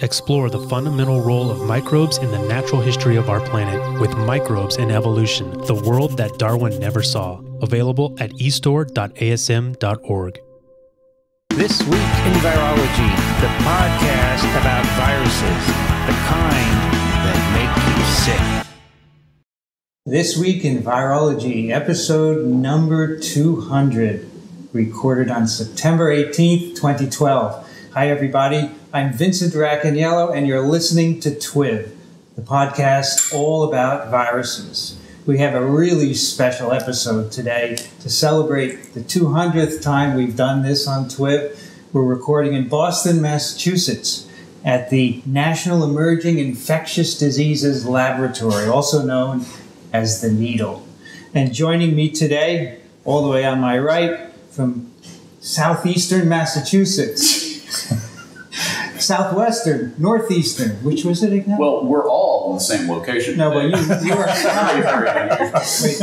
Explore the fundamental role of microbes in the natural history of our planet with Microbes in Evolution, the world that Darwin never saw. Available at estore.asm.org. This Week in Virology, the podcast about viruses, the kind that make you sick. This Week in Virology, episode number 200, recorded on September 18th, 2012. Hi, everybody. I'm Vincent Racaniello, and you're listening to TWIV, the podcast all about viruses. We have a really special episode today to celebrate the 200th time we've done this on TWIV. We're recording in Boston, Massachusetts, at the National Emerging Infectious Diseases Laboratory, also known as the NEIDL. And joining me today, all the way on my right, from southeastern Massachusetts, southwestern, northeastern, which was it again? Well, we're all in the same location. No, but you are Wait,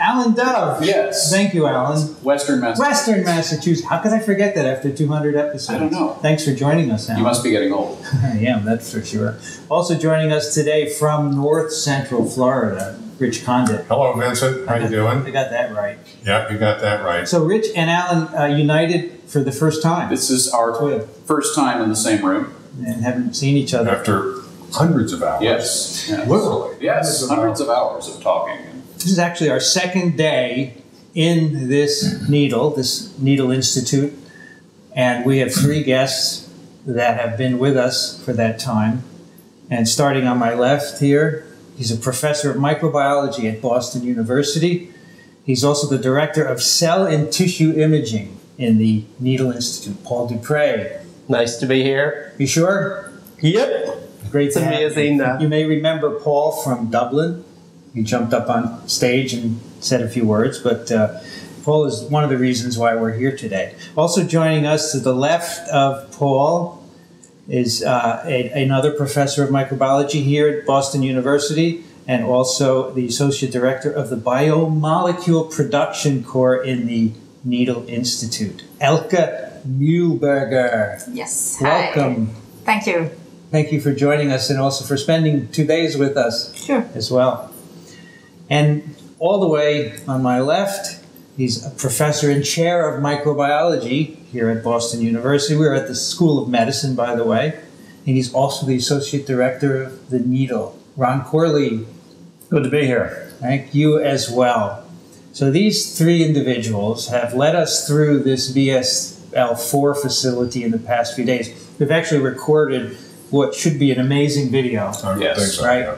Alan Dove. Yes. Thank you, Alan. Western Massachusetts. Western Massachusetts. How could I forget that after 200 episodes? I don't know. Thanks for joining us, Alan. You must be getting old. I am, that's for sure. Also joining us today from north central Florida, Rich Condit. Hello, Vincent. How are you doing? I got that right. Yep, you got that right. So Rich and Alan united for the first time. This is our first time in the same room. And haven't seen each other. After hundreds of hours. Yes. Literally. Yes, hundreds of hours of talking. This is actually our second day in this NEIDL, this NEIDL Institute. And we have three guests that have been with us for that time. And starting on my left here, he's a professor of microbiology at Boston University. He's also the director of cell and tissue imaging in the NEIDL Institute, Paul Duprex. Nice to be here. You sure? Yep. Great to have you. You may remember Paul from Dublin. He jumped up on stage and said a few words, but Paul is one of the reasons why we're here today. Also joining us to the left of Paul is another professor of microbiology here at Boston University, and also the associate director of the Biomolecule Production Corps in the NEIDL Institute, Elke Mühlberger. Yes. Welcome. Hi. Thank you. Thank you for joining us and also for spending 2 days with us. Sure. As well. And all the way on my left, he's a professor and chair of microbiology here at Boston University. We're at the School of Medicine, by the way. And he's also the associate director of the NEIDL. Ron Corley. Good to be here. Thank you as well. So these three individuals have led us through this BSL-4 facility in the past few days. We've actually recorded what should be an amazing video. Yes. Right? Yeah.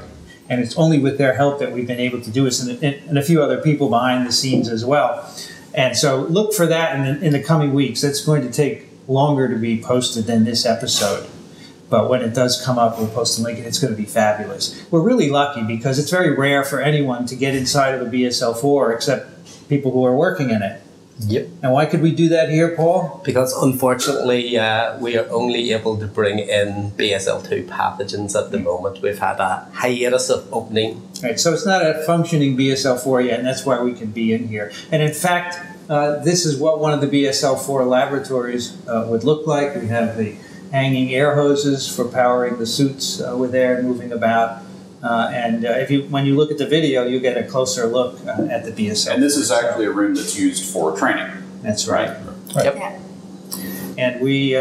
And it's only with their help that we've been able to do this, and a few other people behind the scenes as well. And so look for that in the coming weeks. That's going to take longer to be posted than this episode. But when it does come up, we'll post a link, and it's going to be fabulous. We're really lucky because it's very rare for anyone to get inside of a BSL-4 except people who are working in it. Yep. And why could we do that here, Paul? Because unfortunately, we are only able to bring in BSL-2 pathogens at the moment. We've had a hiatus of opening. Right, so it's not a functioning BSL-4 yet, and that's why we can be in here. And in fact, this is what one of the BSL-4 laboratories would look like. We have the hanging air hoses for powering the suits with air moving about. When you look at the video, you get a closer look at the BSL. And this is actually a room that's used for training. That's right. Right. Yep. Yeah. And we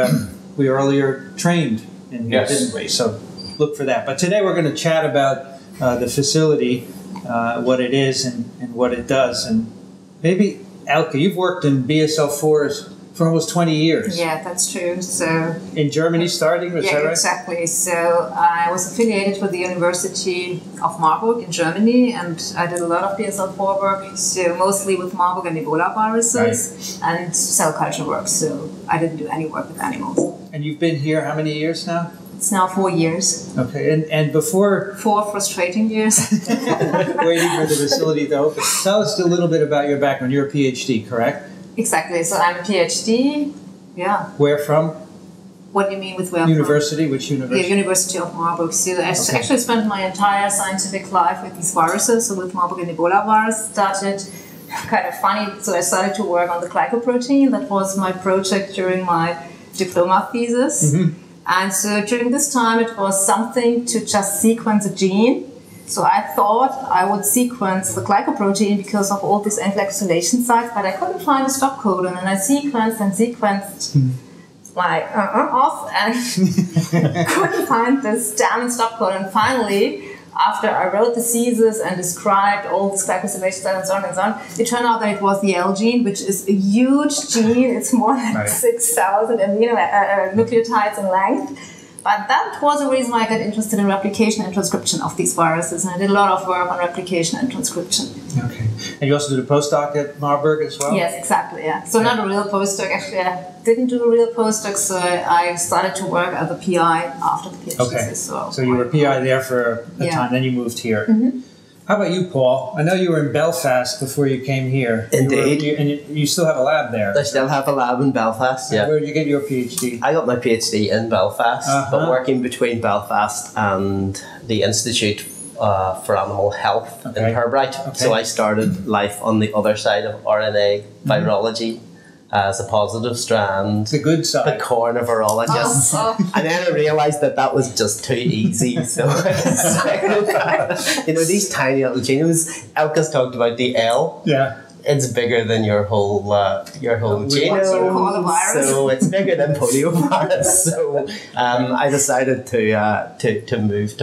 earlier trained in here, didn't we? So look for that. But today we're going to chat about the facility, what it is and what it does. And maybe, Elke, you've worked in BSL-4s for almost 20 years. Yeah, that's true. So in Germany starting, was that right? Exactly. So I was affiliated with the University of Marburg in Germany, and I did a lot of BSL-4 work, so mostly with Marburg and Ebola viruses, right, and cell culture work. So I didn't do any work with animals. And you've been here how many years now? It's now 4 years. Okay, and before... 4 frustrating years. Waiting for the facility to open. Tell us a little bit about your background. You're a PhD, correct? Exactly. So I'm a PhD. Yeah. Where from? What do you mean with where from? University? Which university? The University of Marburg. So I actually spent my entire scientific life with these viruses. So with Marburg and Ebola virus started, kind of funny, so I started to work on the glycoprotein. That was my project during my diploma thesis. Mm-hmm. And so during this time, it was something to just sequence a gene. So I thought I would sequence the glycoprotein because of all these encapsulation sites, but I couldn't find a stop codon, and I sequenced and sequenced like off and couldn't find this damn stop codon. And finally, after I wrote the thesis and described all these glycosylation sites and so on, it turned out that it was the L gene, which is a huge gene. It's more than 6,000 amino nucleotides in length. But that was the reason why I got interested in replication and transcription of these viruses. And I did a lot of work on replication and transcription. Okay. And you also did a postdoc at Marburg as well? Yes, exactly, yeah. So not a real postdoc. Actually, I didn't do a real postdoc, so I started to work as a PI after the PhD. Okay. So you were a PI there for a time, then you moved here. Mm-hmm. How about you, Paul? I know you were in Belfast before you came here. Indeed. You still have a lab there. I still have a lab in Belfast, yeah. Where did you get your PhD? I got my PhD in Belfast, but working between Belfast and the Institute for Animal Health in Pirbright. Okay. So I started life on the other side of RNA virology as a positive strand. The good side. The coronavirologist. And then I realised that that was just too easy. So, you know, these tiny little genomes. Elke's talked about the L. Yeah. It's bigger than your whole genome. So it's bigger than poliovirus. So I decided to move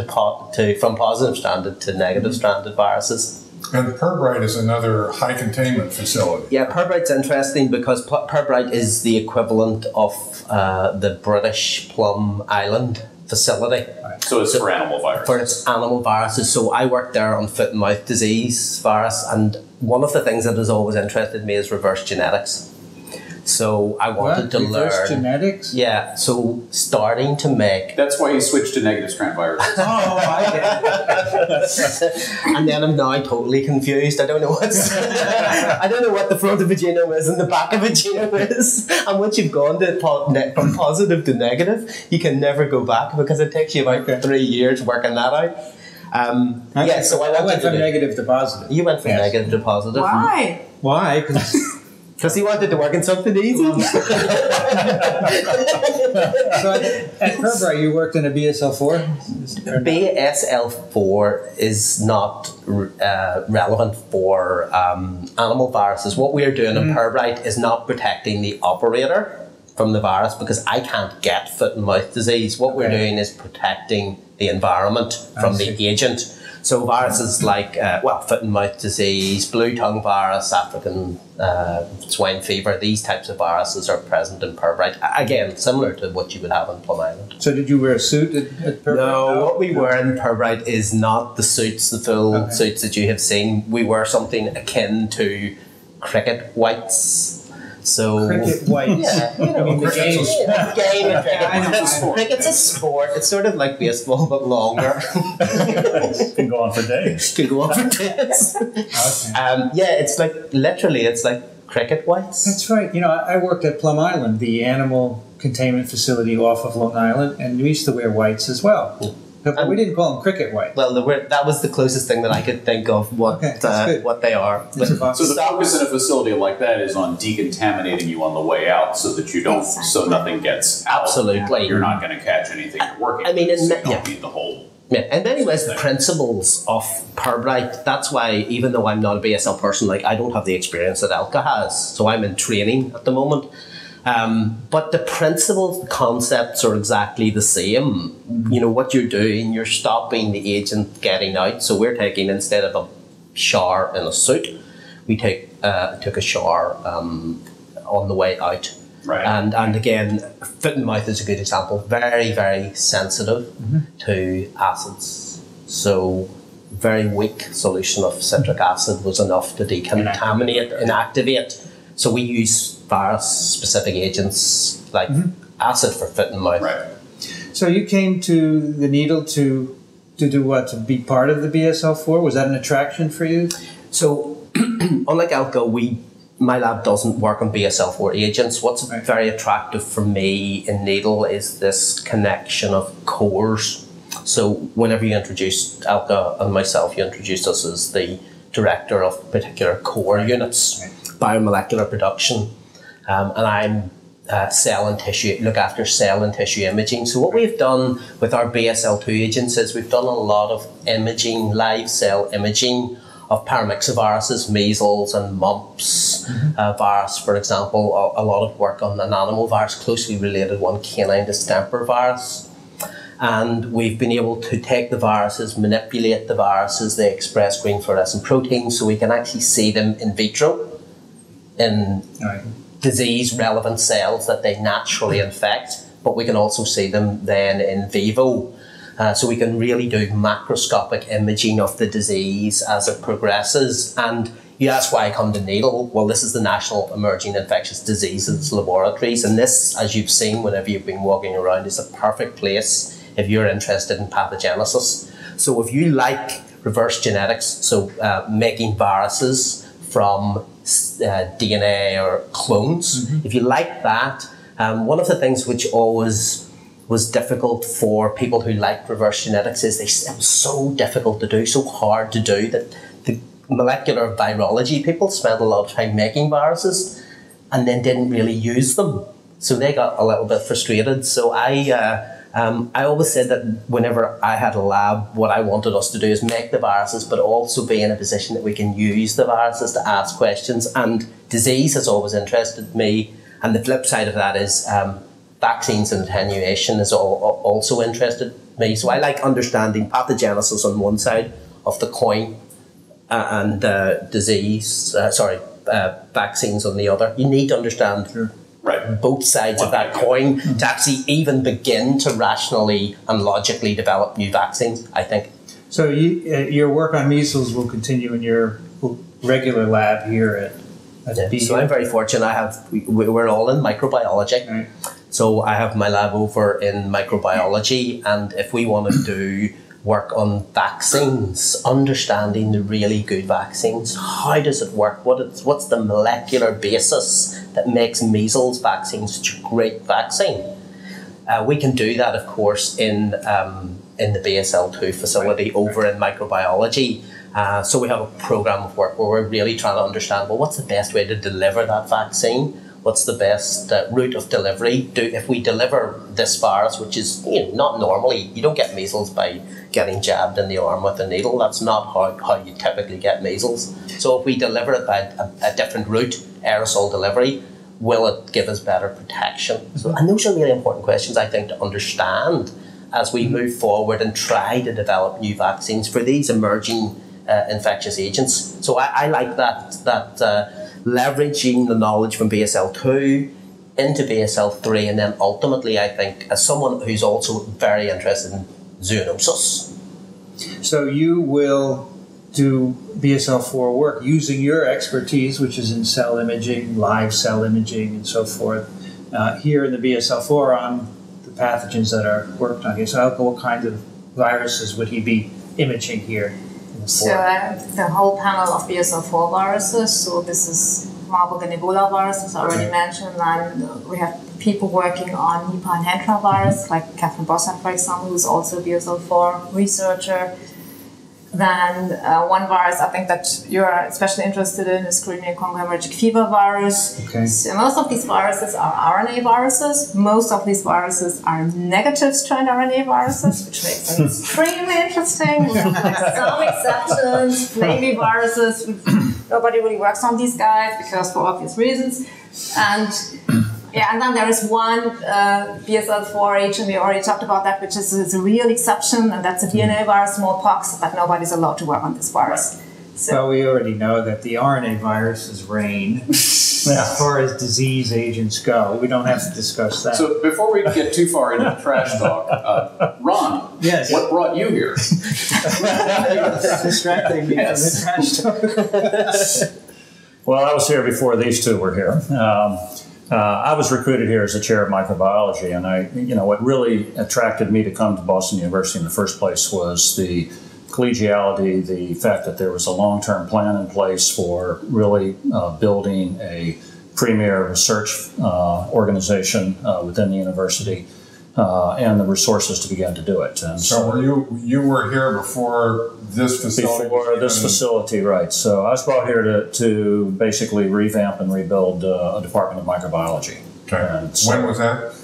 from positive stranded to negative stranded viruses. And Pirbright is another high containment facility. Yeah, Pirbright's interesting because Pirbright is the equivalent of the British Plum Island facility. Right. So it's for animal viruses. For its animal viruses. So I worked there on foot and mouth disease virus, and one of the things that has always interested me is reverse genetics. So I wanted to learn. Reverse genetics? Yeah, so starting to make... That's why you switched to negative strand viruses. Oh, I did. And then I'm now totally confused. I don't know what the front of a genome is and the back of a genome is. And once you've gone from positive to negative, you can never go back because it takes you about 3 years working that out. Yeah, so I went from negative to positive. You went from negative to positive. Why? Why? Because he wanted to work in something easy. So at Pirbright, you worked in a BSL-4? BSL-4 is not relevant for animal viruses. What we are doing in Pirbright is not protecting the operator from the virus because I can't get foot and mouth disease. What we're doing is protecting the environment from the agent. So viruses like, foot and mouth disease, blue tongue virus, African swine fever, these types of viruses are present in Pirbright. Again, similar to what you would have in Plum Island. So did you wear a suit at Pirbright? No, what we wear in Pirbright is not the suits, the full suits that you have seen. We wear something akin to cricket whites. So, cricket whites. Yeah, you know, cricket's a sport. It's sort of like baseball, but longer. Can go on for days. Can go on for days. Okay. Yeah, it's like, literally, it's like cricket whites. That's right. You know, I worked at Plum Island, the animal containment facility off of Long Island, and we used to wear whites as well. Cool. But we didn't call them cricket white. Well, that was the closest thing that I could think of what they are. So the focus in a facility like that is on decontaminating you on the way out, so that you don't, so nothing gets out. Absolutely, you're not going to catch anything. Working. I mean, in many ways, the principles of Pirbright. That's why, even though I'm not a BSL person, like I don't have the experience that Elke has, so I'm in training at the moment. But the principal concepts are exactly the same. You know, what you're doing, you're stopping the agent getting out. So we're taking, instead of a shower in a suit, we took a shower on the way out. Right. And again, foot and mouth is a good example. Very, very sensitive to acids. So very weak solution of citric acid was enough to decontaminate and activate. So we use virus-specific agents like acid for foot and mouth. Right. So you came to the NEIDL to do what? To be part of the BSL-4? Was that an attraction for you? So, unlike Elke, my lab doesn't work on BSL-4 agents. What's very attractive for me in NEIDL is this connection of cores. So whenever you introduced Elke and myself, you introduced us as the director of particular core units, biomolecular production. And I'm cell and tissue, look after cell and tissue imaging. So what we've done with our BSL-2 agents is we've done a lot of imaging, live cell imaging of paramyxoviruses, measles and mumps virus, for example. A lot of work on an animal virus, closely related one, canine distemper virus. And we've been able to take the viruses, manipulate the viruses, they express green fluorescent proteins, so we can actually see them in vitro in disease-relevant cells that they naturally infect, but we can also see them then in vivo. So we can really do macroscopic imaging of the disease as it progresses. And you ask why I come to NEIDL. Well, this is the National Emerging Infectious Diseases Laboratories, and this, as you've seen whenever you've been walking around, is a perfect place if you're interested in pathogenesis. So if you like reverse genetics, so making viruses from DNA or clones, if you like that, one of the things which always was difficult for people who liked reverse genetics is it was so difficult to do, so hard to do, that the molecular virology people spent a lot of time making viruses and then didn't really use them. So they got a little bit frustrated. So I always said that whenever I had a lab, what I wanted us to do is make the viruses, but also be in a position that we can use the viruses to ask questions. And disease has always interested me. And the flip side of that is vaccines and attenuation is also interested me. So I like understanding pathogenesis on one side of the coin and vaccines on the other. You need to understand both sides of that coin to actually even begin to rationally and logically develop new vaccines, I think. So you, your work on measles will continue in your regular lab here at BU? So I'm very fortunate. We're all in microbiology. Right. So I have my lab over in microbiology, and if we want to do work on vaccines, understanding the really good vaccines. How does it work? What's the molecular basis that makes measles vaccine such a great vaccine? We can do that, of course, in the BSL-2 facility over in microbiology. So we have a program of work where we're really trying to understand, well, what's the best way to deliver that vaccine? What's the best route of delivery? If we deliver this virus, which is not normally, you don't get measles by getting jabbed in the arm with a needle. That's not how you typically get measles. So if we deliver it by a different route, aerosol delivery, will it give us better protection? So, and those are really important questions, I think, to understand as we move forward and try to develop new vaccines for these emerging infectious agents. So I like that. Leveraging the knowledge from BSL-2 into BSL-3, and then ultimately, I think, as someone who's also very interested in zoonosis. So you will do BSL-4 work using your expertise, which is in cell imaging, live cell imaging, and so forth, here in the BSL-4 on the pathogens that are worked on here. So Elke, what kind of viruses would he be imaging here? So the whole panel of BSL-4 viruses, so this is Marburg and Ebola virus, as I already mentioned, and we have people working on Nipah and hantavirus, like Catherine Bossan, for example, who's also a BSL-4 researcher. Then one virus I think that you're especially interested in is Crimean-Congo hemorrhagic fever virus. Okay. So most of these viruses are RNA viruses. Most of these viruses are negative strand RNA viruses, which makes them extremely interesting. We have some exceptions, flaviviruses, nobody really works on these guys because for obvious reasons. And then there is one BSL-4 agent, we already talked about that, which is a real exception, and that's a DNA virus, smallpox, but nobody's allowed to work on this virus. So well, we already know that the RNA viruses reign as far as disease agents go. We don't have to discuss that. So before we get too far into the trash talk, Ron, what brought you here? Distracting me from the trash talk. Well, I was here before these two were here. I was recruited here as the chair of microbiology, and what really attracted me to come to Boston University in the first place was the collegiality, the fact that there was a long-term plan in place for really building a premier research organization within the university, and the resources to begin to do it. And so you were here before this facility? Before this facility, right. So I was brought here to basically revamp and rebuild a department of microbiology. Okay. When was that?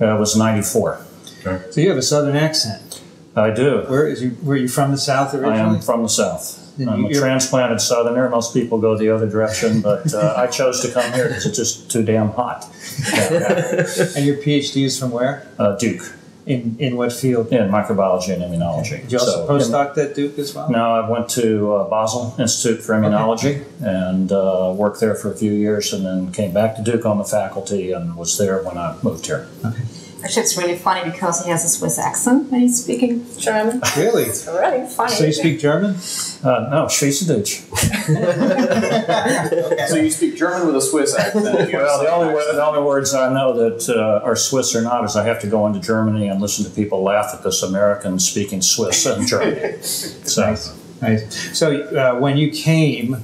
It was 94. Okay. So you have a southern accent. I do. Were you from the South originally? I am from the South. I'm a transplanted southerner. Most people go the other direction, but I chose to come here because it's just too damn hot. And your PhD is from where? Duke. In what field? In microbiology and immunology. Did you also postdoc at Duke as well? No, I went to Basel Institute for Immunology and worked there for a few years and then came back to Duke on the faculty and was there when I moved here. Okay. Actually, it's really funny because he has a Swiss accent when he's speaking German. Really? It's really funny. So you speak German? No, Schweizerdeutsch. Okay. So you speak German with a Swiss accent. Well, the only words I know that are Swiss or not is I have to go into Germany and listen to people laugh at this American speaking Swiss and German. So. Nice. Nice. So when you came,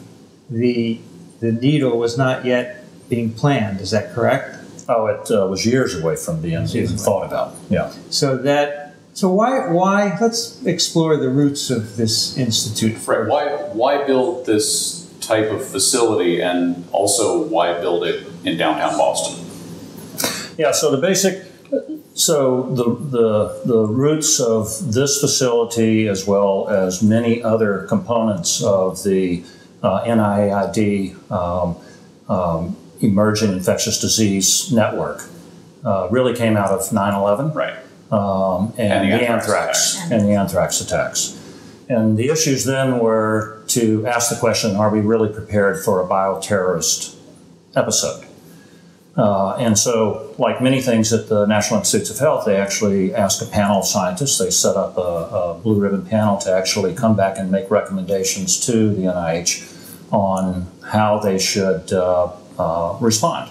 the needle was not yet being planned. Is that correct? Oh, it was years away from being even thought about. Yeah. So that. So why? Let's explore the roots of this institute. Right. Why build this type of facility, and also why build it in downtown Boston? Yeah. So the basic. So the roots of this facility, as well as many other components of the NIAID. Emerging Infectious Disease Network really came out of 9/11, right? And the anthrax attacks. And the issues then were to ask the question: are we really prepared for a bioterrorist episode? And so, like many things at the National Institutes of Health, they actually asked a panel of scientists. They set up a blue ribbon panel to actually come back and make recommendations to the NIH on how they should. Respond.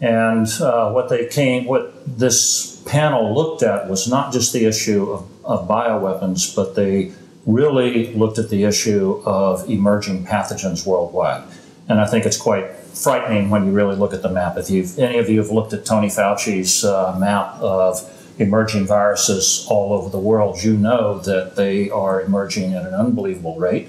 And what this panel looked at was not just the issue of bioweapons, but they really looked at the issue of emerging pathogens worldwide. And I think it's quite frightening when you really look at the map. If any of you have looked at Tony Fauci's map of emerging viruses all over the world, you know that they are emerging at an unbelievable rate.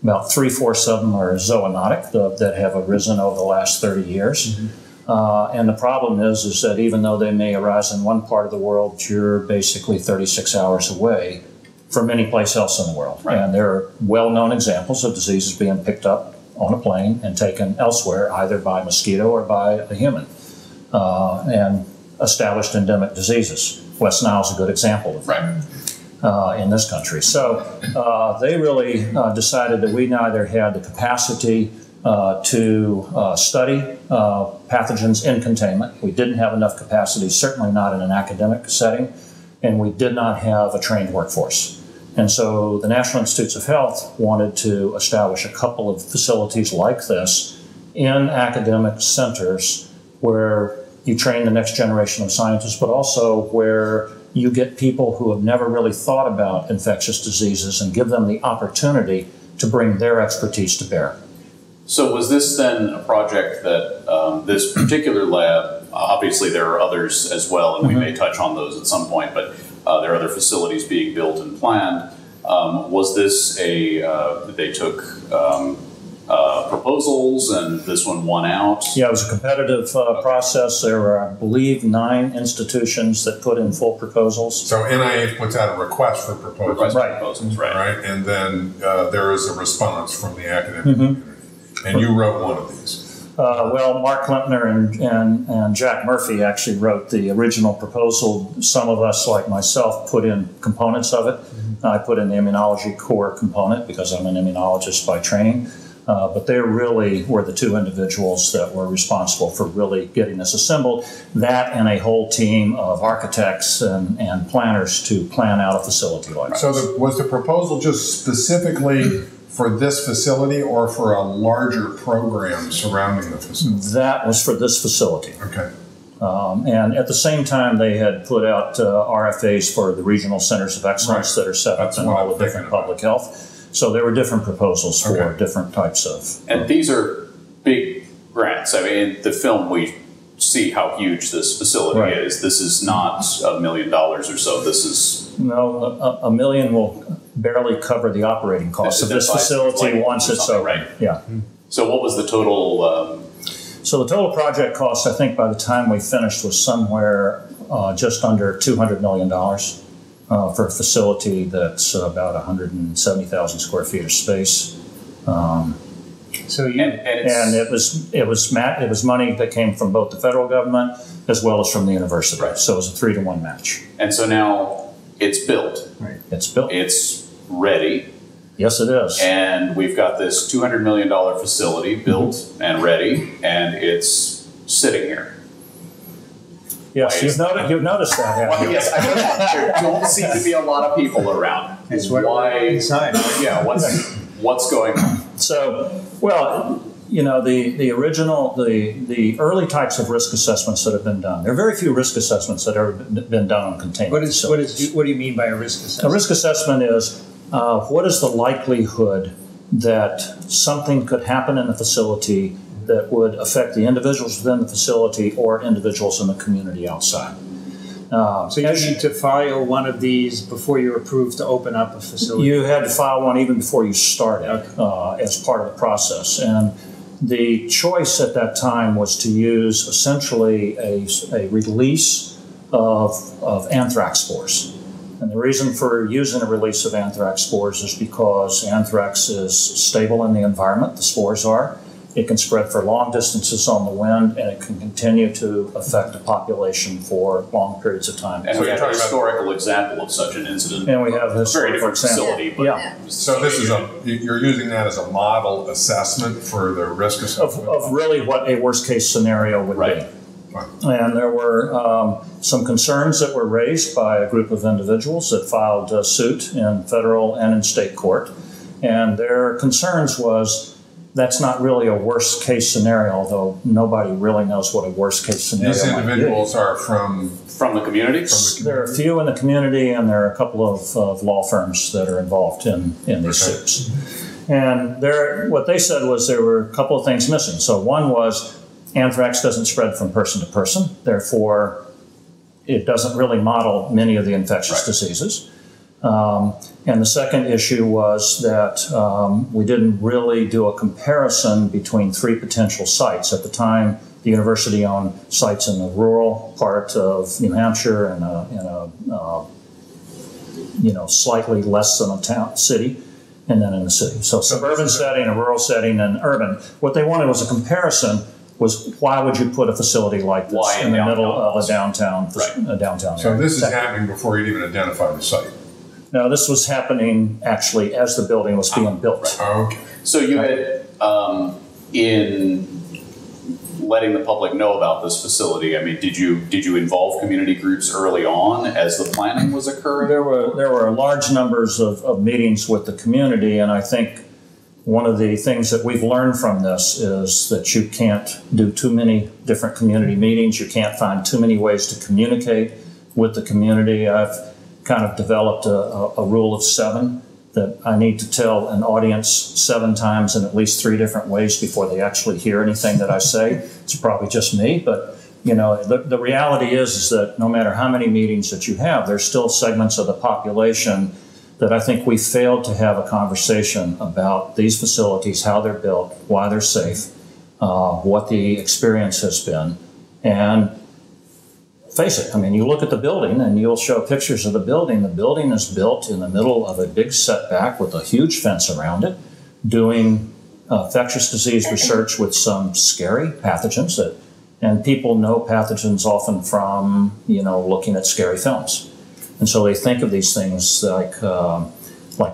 About 3/4 of them are zoonotic that have arisen over the last 30 years. Mm-hmm. And the problem is that even though they may arise in one part of the world, you're basically 36 hours away from any place else in the world. Right. And there are well-known examples of diseases being picked up on a plane and taken elsewhere, either by mosquito or by a human, and established endemic diseases. West Nile is a good example of that. Right. In this country. So they really decided that we neither had the capacity to study pathogens in containment. We didn't have enough capacity, certainly not in an academic setting, and we did not have a trained workforce. And so the National Institutes of Health wanted to establish a couple of facilities like this in academic centers where you train the next generation of scientists, but also where you get people who have never really thought about infectious diseases and give them the opportunity to bring their expertise to bear. So was this then a project that this particular lab, obviously there are others as well, and we may touch on those at some point, but there are other facilities being built and planned. Was this a, they took proposals and this one won out? Yeah, it was a competitive process. There were, I believe, 9 institutions that put in full proposals. So NIH puts out a request for proposals. Right. And then there is a response from the academic community. And you wrote one of these. Well, Mark Klempner and Jack Murphy actually wrote the original proposal. Some of us, like myself, put in components of it. I put in the immunology core component because I'm an immunologist by training. But they really were the two individuals that were responsible for really getting this assembled. That and a whole team of architects and planners to plan out a facility like this. So was the proposal just specifically for this facility or for a larger program surrounding the facility? That was for this facility. Okay. And at the same time, they had put out RFAs for the regional centers of excellence that are set up in all the different public health. So there were different proposals for different types of... And these are big grants. I mean, in the film we see how huge this facility is. This is not $1 million or so. This is... No, $1 million will barely cover the operating costs of this facility once it's over. Right. Yeah. So what was the total... So the total project cost, I think by the time we finished, was somewhere just under $200 million for a facility that's about 170,000 square feet of space. It was money that came from both the federal government as well as from the university. Right. So it was a 3-to-1 match. And so now it's built. Right. It's built. It's ready. Yes, it is. And we've got this $200 million facility built and ready, and it's sitting here. Yes, you've noticed that, haven't you? Yes, I know that. There don't seem to be a lot of people around. It's why design. Yeah, what's going on? So, well, you know, the early types of risk assessments that have been done. There are very few risk assessments that have ever been done on containment. What do you mean by a risk assessment? A risk assessment is what is the likelihood that something could happen in the facility that would affect the individuals within the facility or individuals in the community outside. So you need to file one of these before you're approved to open up a facility? You had to file one even before you started, okay, as part of the process. And the choice at that time was to use essentially a release of anthrax spores. And the reason for using a release of anthrax spores is because anthrax is stable in the environment, the spores are. It can spread for long distances on the wind, and it can continue to affect a population for long periods of time. And so we have a historical example of such an incident. And we have a very different facility. But yeah. So this is you're using that as a model assessment for the risk assessment? Of really what a worst-case scenario would right. be. Right. And there were some concerns that were raised by a group of individuals that filed a suit in federal and in state court. And their concerns was, that's not really a worst-case scenario, although nobody really knows what a worst-case scenario is. These individuals are from the community? There are a few in the community, and there are a couple of law firms that are involved in these okay. suits. And what they said was there were a couple of things missing. So one was anthrax doesn't spread from person to person, therefore it doesn't really model many of the infectious right. diseases. And the second issue was that we didn't really do a comparison between three potential sites. At the time, the university owned sites in the rural part of New Hampshire and slightly less than a town city, and then in the city. So suburban setting, a rural setting, and urban. What they wanted was a comparison. Was why would you put a facility like this in the middle of a downtown? So this is happening before you even identify the site. No, this was happening actually as the building was being built. Right. Okay. So you had, in letting the public know about this facility, I mean, did you involve community groups early on as the planning was occurring? There were large numbers of meetings with the community, and I think one of the things that we've learned from this is that you can't do too many different community meetings. You can't find too many ways to communicate with the community. I've kind of developed a rule of 7 that I need to tell an audience 7 times in at least 3 different ways before they actually hear anything that I say. It's probably just me, but you know, the reality is that no matter how many meetings that you have, there's still segments of the population that I think we failed to have a conversation about these facilities, how they're built, why they're safe, what the experience has been, and face it, I mean, you look at the building and you'll show pictures of the building. The building is built in the middle of a big setback with a huge fence around it, doing infectious disease research with some scary pathogens and people know pathogens often from, you know, looking at scary films. And so they think of these things like a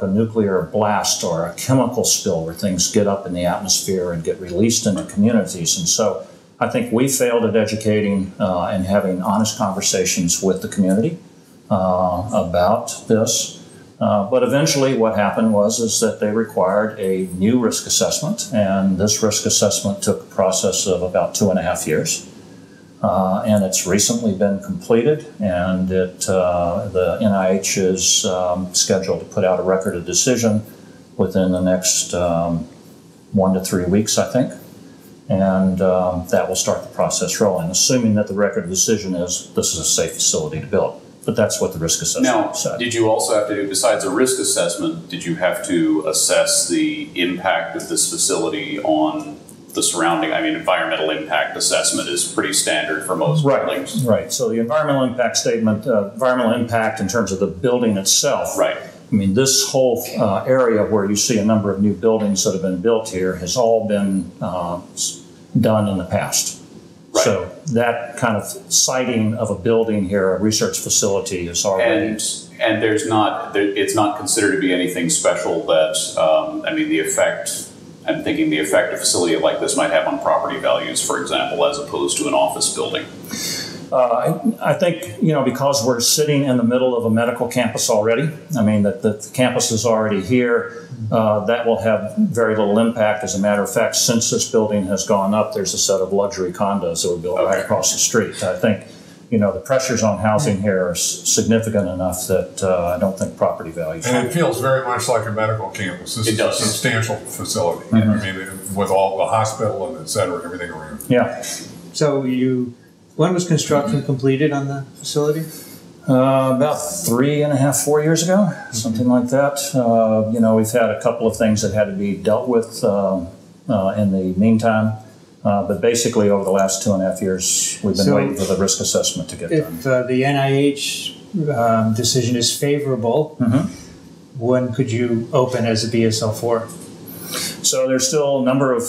nuclear blast or a chemical spill where things get up in the atmosphere and get released into communities. And so I think we failed at educating and having honest conversations with the community about this. But eventually what happened was that they required a new risk assessment, and this risk assessment took a process of about 2.5 years. And it's recently been completed, and the NIH is scheduled to put out a record of decision within the next 1 to 3 weeks, I think. And that will start the process rolling, assuming that the record of decision is this is a safe facility to build. But that's what the risk assessment said. Did you also have to do, besides a risk assessment, did you have to assess the impact of this facility on the surrounding, I mean, environmental impact assessment is pretty standard for most buildings. Right. So the environmental impact statement, environmental impact in terms of the building itself. Right. I mean, this whole area where you see a number of new buildings that have been built here has all been done in the past. Right. So that kind of siting of a building here, a research facility, is already... And there's not, it's not considered to be anything special that, I mean, the effect, I'm thinking the effect a facility like this might have on property values, for example, as opposed to an office building. I think, you know, because we're sitting in the middle of a medical campus already, I mean, the campus is already here, that will have very little impact. As a matter of fact, since this building has gone up, there's a set of luxury condos that were built right across the street. I think, you know, the pressures on housing here are significant enough that I don't think property values... And it feels very much like a medical campus. This is a substantial facility, mm-hmm. I mean, with all the hospital and et cetera, everything around. Yeah. So you... When was construction completed on the facility? About 3.5, 4 years ago, something like that. You know, we've had a couple of things that had to be dealt with in the meantime. But basically, over the last 2.5 years, we've been waiting for the risk assessment to get done. If the NIH decision is favorable, when could you open as a BSL-4? So there's still a number of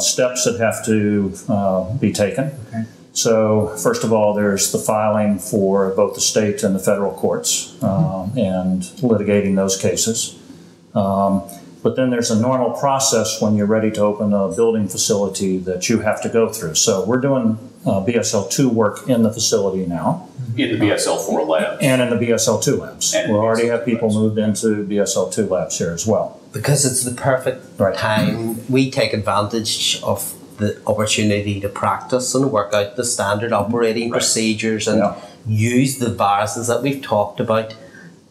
steps that have to be taken. Okay. So first of all, there's the filing for both the state and the federal courts and litigating those cases. But then there's a normal process when you're ready to open a building facility that you have to go through. So we're doing BSL-2 work in the facility now. In the BSL-4 labs. And in the BSL-2 labs. We already have people moved into BSL-2 labs here as well. Because it's the perfect time, we take advantage of the opportunity to practice and work out the standard operating procedures and use the viruses that we've talked about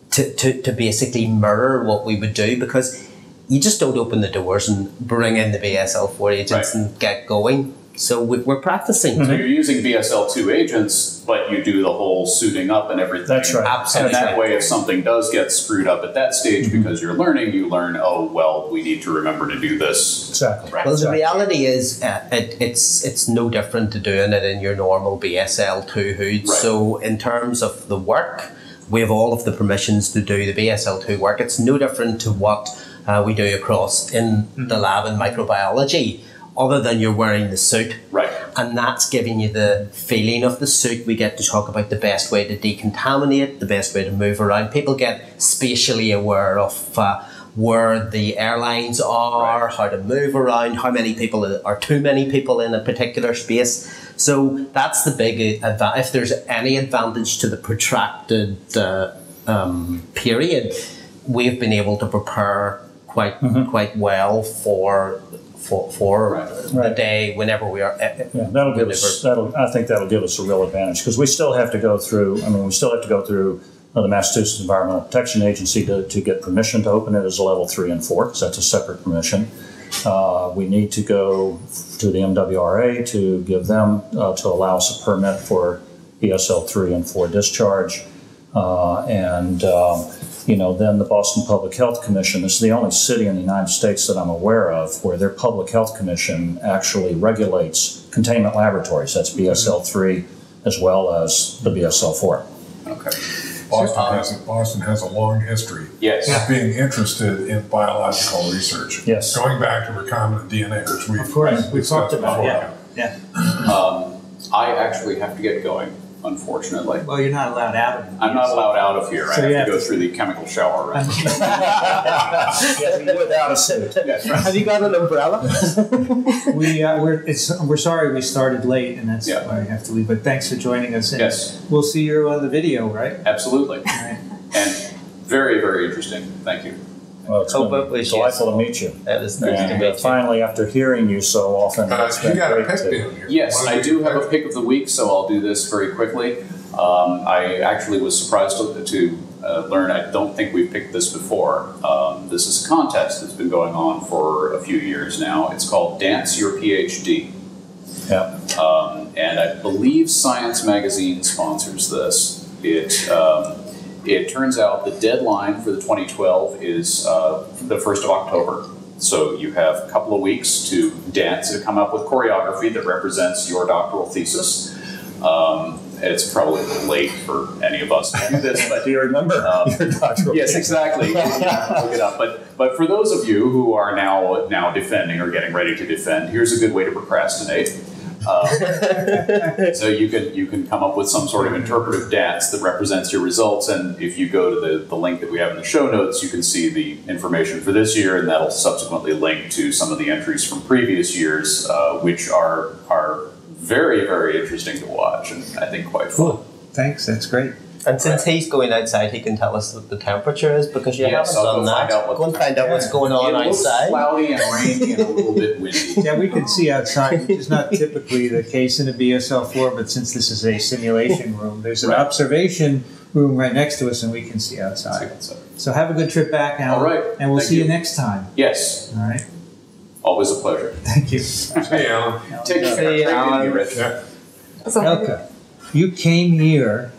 to basically mirror what we would do, because you just don't open the doors and bring in the BSL-4 agents and get going. So we're practicing. So you're using BSL-2 agents, but you do the whole suiting up and everything. That's right. Absolutely. And that way, if something does get screwed up at that stage, because you're learning, you learn, oh, well, we need to remember to do this. Exactly. Right. Well, the reality is it's no different to doing it in your normal BSL-2 hood. Right. So in terms of the work, we have all of the permissions to do the BSL-2 work. It's no different to what we do across in the lab in microbiology. Other than you're wearing the suit. Right. And that's giving you the feeling of the suit. We get to talk about the best way to decontaminate, the best way to move around. People get spatially aware of where the airlines are, how to move around, how many people are too many people in a particular space. So that's the big advantage. If there's any advantage to the protracted period, we've been able to prepare quite well for the day whenever we are. That'll give us. I think that'll give us a real advantage, because we still have to go through. I mean, we still have to go through the Massachusetts Environmental Protection Agency to get permission to open it as a level 3 and 4. Because that's a separate permission. We need to go to the MWRA to give them to allow us a permit for BSL-3 and 4 discharge, you know, then the Boston Public Health Commission is the only city in the United States that I'm aware of where their Public Health Commission actually regulates containment laboratories. That's BSL-3 as well as the BSL-4. Okay. Boston has a long history of being interested in biological research. Yes. Going back to recombinant DNA, which we've talked about. I actually have to get going, unfortunately. Well, you're not allowed out of here. I'm not allowed out of here. So I have to go through the chemical shower room. Without a suit. Have you got an umbrella? We're sorry we started late, and that's why we have to leave. But thanks for joining us. And we'll see you on the video, right? Absolutely. Right. And very, very interesting. Thank you. Well, it's delightful to meet you. It is nice to meet you. Finally, after hearing you so often, it's been great to... Yes, I do have a pick of the week, so I'll do this very quickly. I actually was surprised to learn I don't think we've picked this before. This is a contest that's been going on for a few years now. It's called Dance Your PhD. Yeah. And I believe Science Magazine sponsors this. It turns out the deadline for the 2012 is the 1st of October. So you have a couple of weeks to dance to come up with choreography that represents your doctoral thesis. It's probably late for any of us to do this, but do you remember your doctoral? Yes, exactly. Look it up. But for those of you who are now defending or getting ready to defend, here's a good way to procrastinate. So you can come up with some sort of interpretive dance that represents your results, and if you go to the link that we have in the show notes, you can see the information for this year, and that'll subsequently link to some of the entries from previous years, which are very, very interesting to watch, and I think quite fun. Cool. Thanks, that's great. And since he's going outside, he can tell us what the temperature is, because you haven't done that. Go and find out what's going on outside. It looks cloudy and rainy and a little bit windy. Yeah, we can see outside, which is not typically the case in a BSL-4, but since this is a simulation room, there's an observation room right next to us, and we can see outside. So have a good trip back, Alan, and we'll see you next time. Yes. All right. Always a pleasure. Thank you. Hey, Alan. Take care. Elke, you came here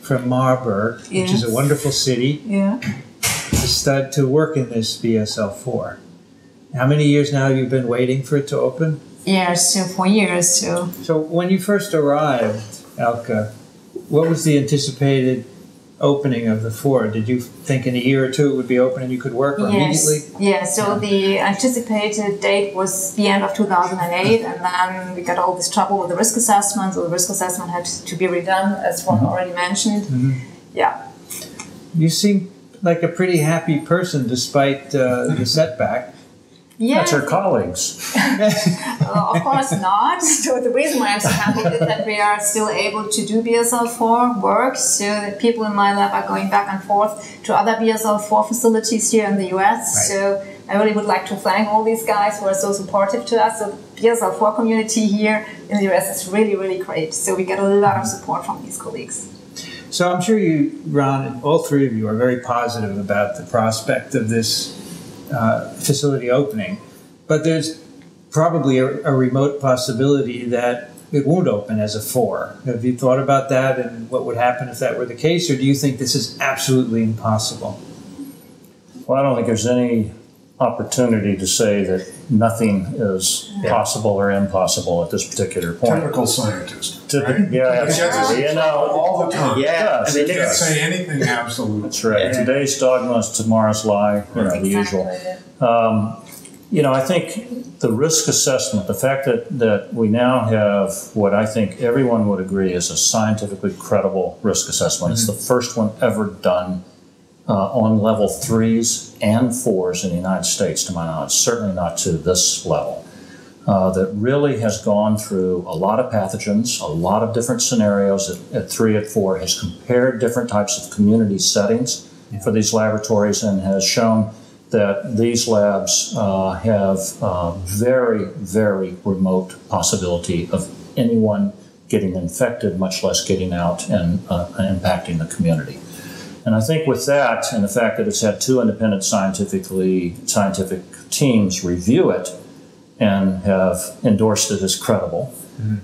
from Marburg, which is a wonderful city, to start to work in this BSL-4. How many years now have you been waiting for it to open? Yes, 4 years. So when you first arrived, Elke, what was the anticipated opening of the 4? Did you think in a year or two it would be open and you could work immediately? Yes, so the anticipated date was the end of 2008, and then we got all this trouble with the risk assessment, so the risk assessment had to be redone, as Ron already mentioned. You seem like a pretty happy person despite the setback. Yes. That's her colleagues. Of course not. So the reason why I'm so happy is that we are still able to do BSL-4 work. So the people in my lab are going back and forth to other BSL-4 facilities here in the US. Right. So I really would like to thank all these guys who are so supportive to us. So the BSL-4 community here in the US is really, really great. So we get a lot of support from these colleagues. So I'm sure you, Ron, and all three of you are very positive about the prospect of this facility opening, but there's probably a remote possibility that it won't open as a 4. Have you thought about that and what would happen if that were the case, or do you think this is absolutely impossible? Well, I don't think there's any opportunity to say that nothing is possible or impossible at this particular point. Technical scientist. Right? Yeah, absolutely. You know, all the time. Yeah, they can't say anything absolute. That's right. Yeah. Today's dogma is tomorrow's lie. Right. The usual. You know, I think the risk assessment, the fact that we now have what I think everyone would agree is a scientifically credible risk assessment. It's the first one ever done on level 3s and 4s in the United States, to my knowledge, certainly not to this level, that really has gone through a lot of pathogens, a lot of different scenarios at 3, at 4, has compared different types of community settings for these laboratories, and has shown that these labs have very, very remote possibility of anyone getting infected, much less getting out and impacting the community. And I think with that, and the fact that it's had 2 independent scientific teams review it and have endorsed it as credible,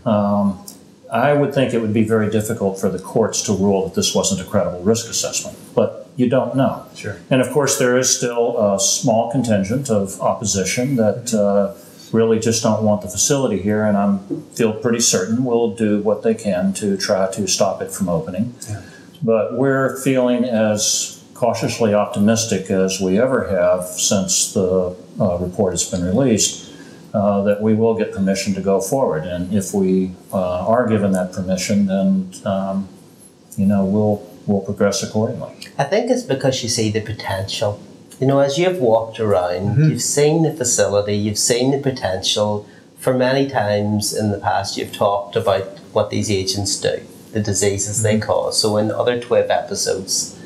I would think it would be very difficult for the courts to rule that this wasn't a credible risk assessment. But you don't know. Sure. And of course, there is still a small contingent of opposition that really just don't want the facility here, and I feel pretty certain will do what they can to try to stop it from opening. Yeah. But we're feeling as cautiously optimistic as we ever have since the report has been released, that we will get permission to go forward. And if we are given that permission, then you know, we'll progress accordingly. I think it's because you see the potential. You know, as you've walked around, you've seen the facility, you've seen the potential. For many times in the past, you've talked about what these agents do, the diseases they cause. So in other TWIV episodes,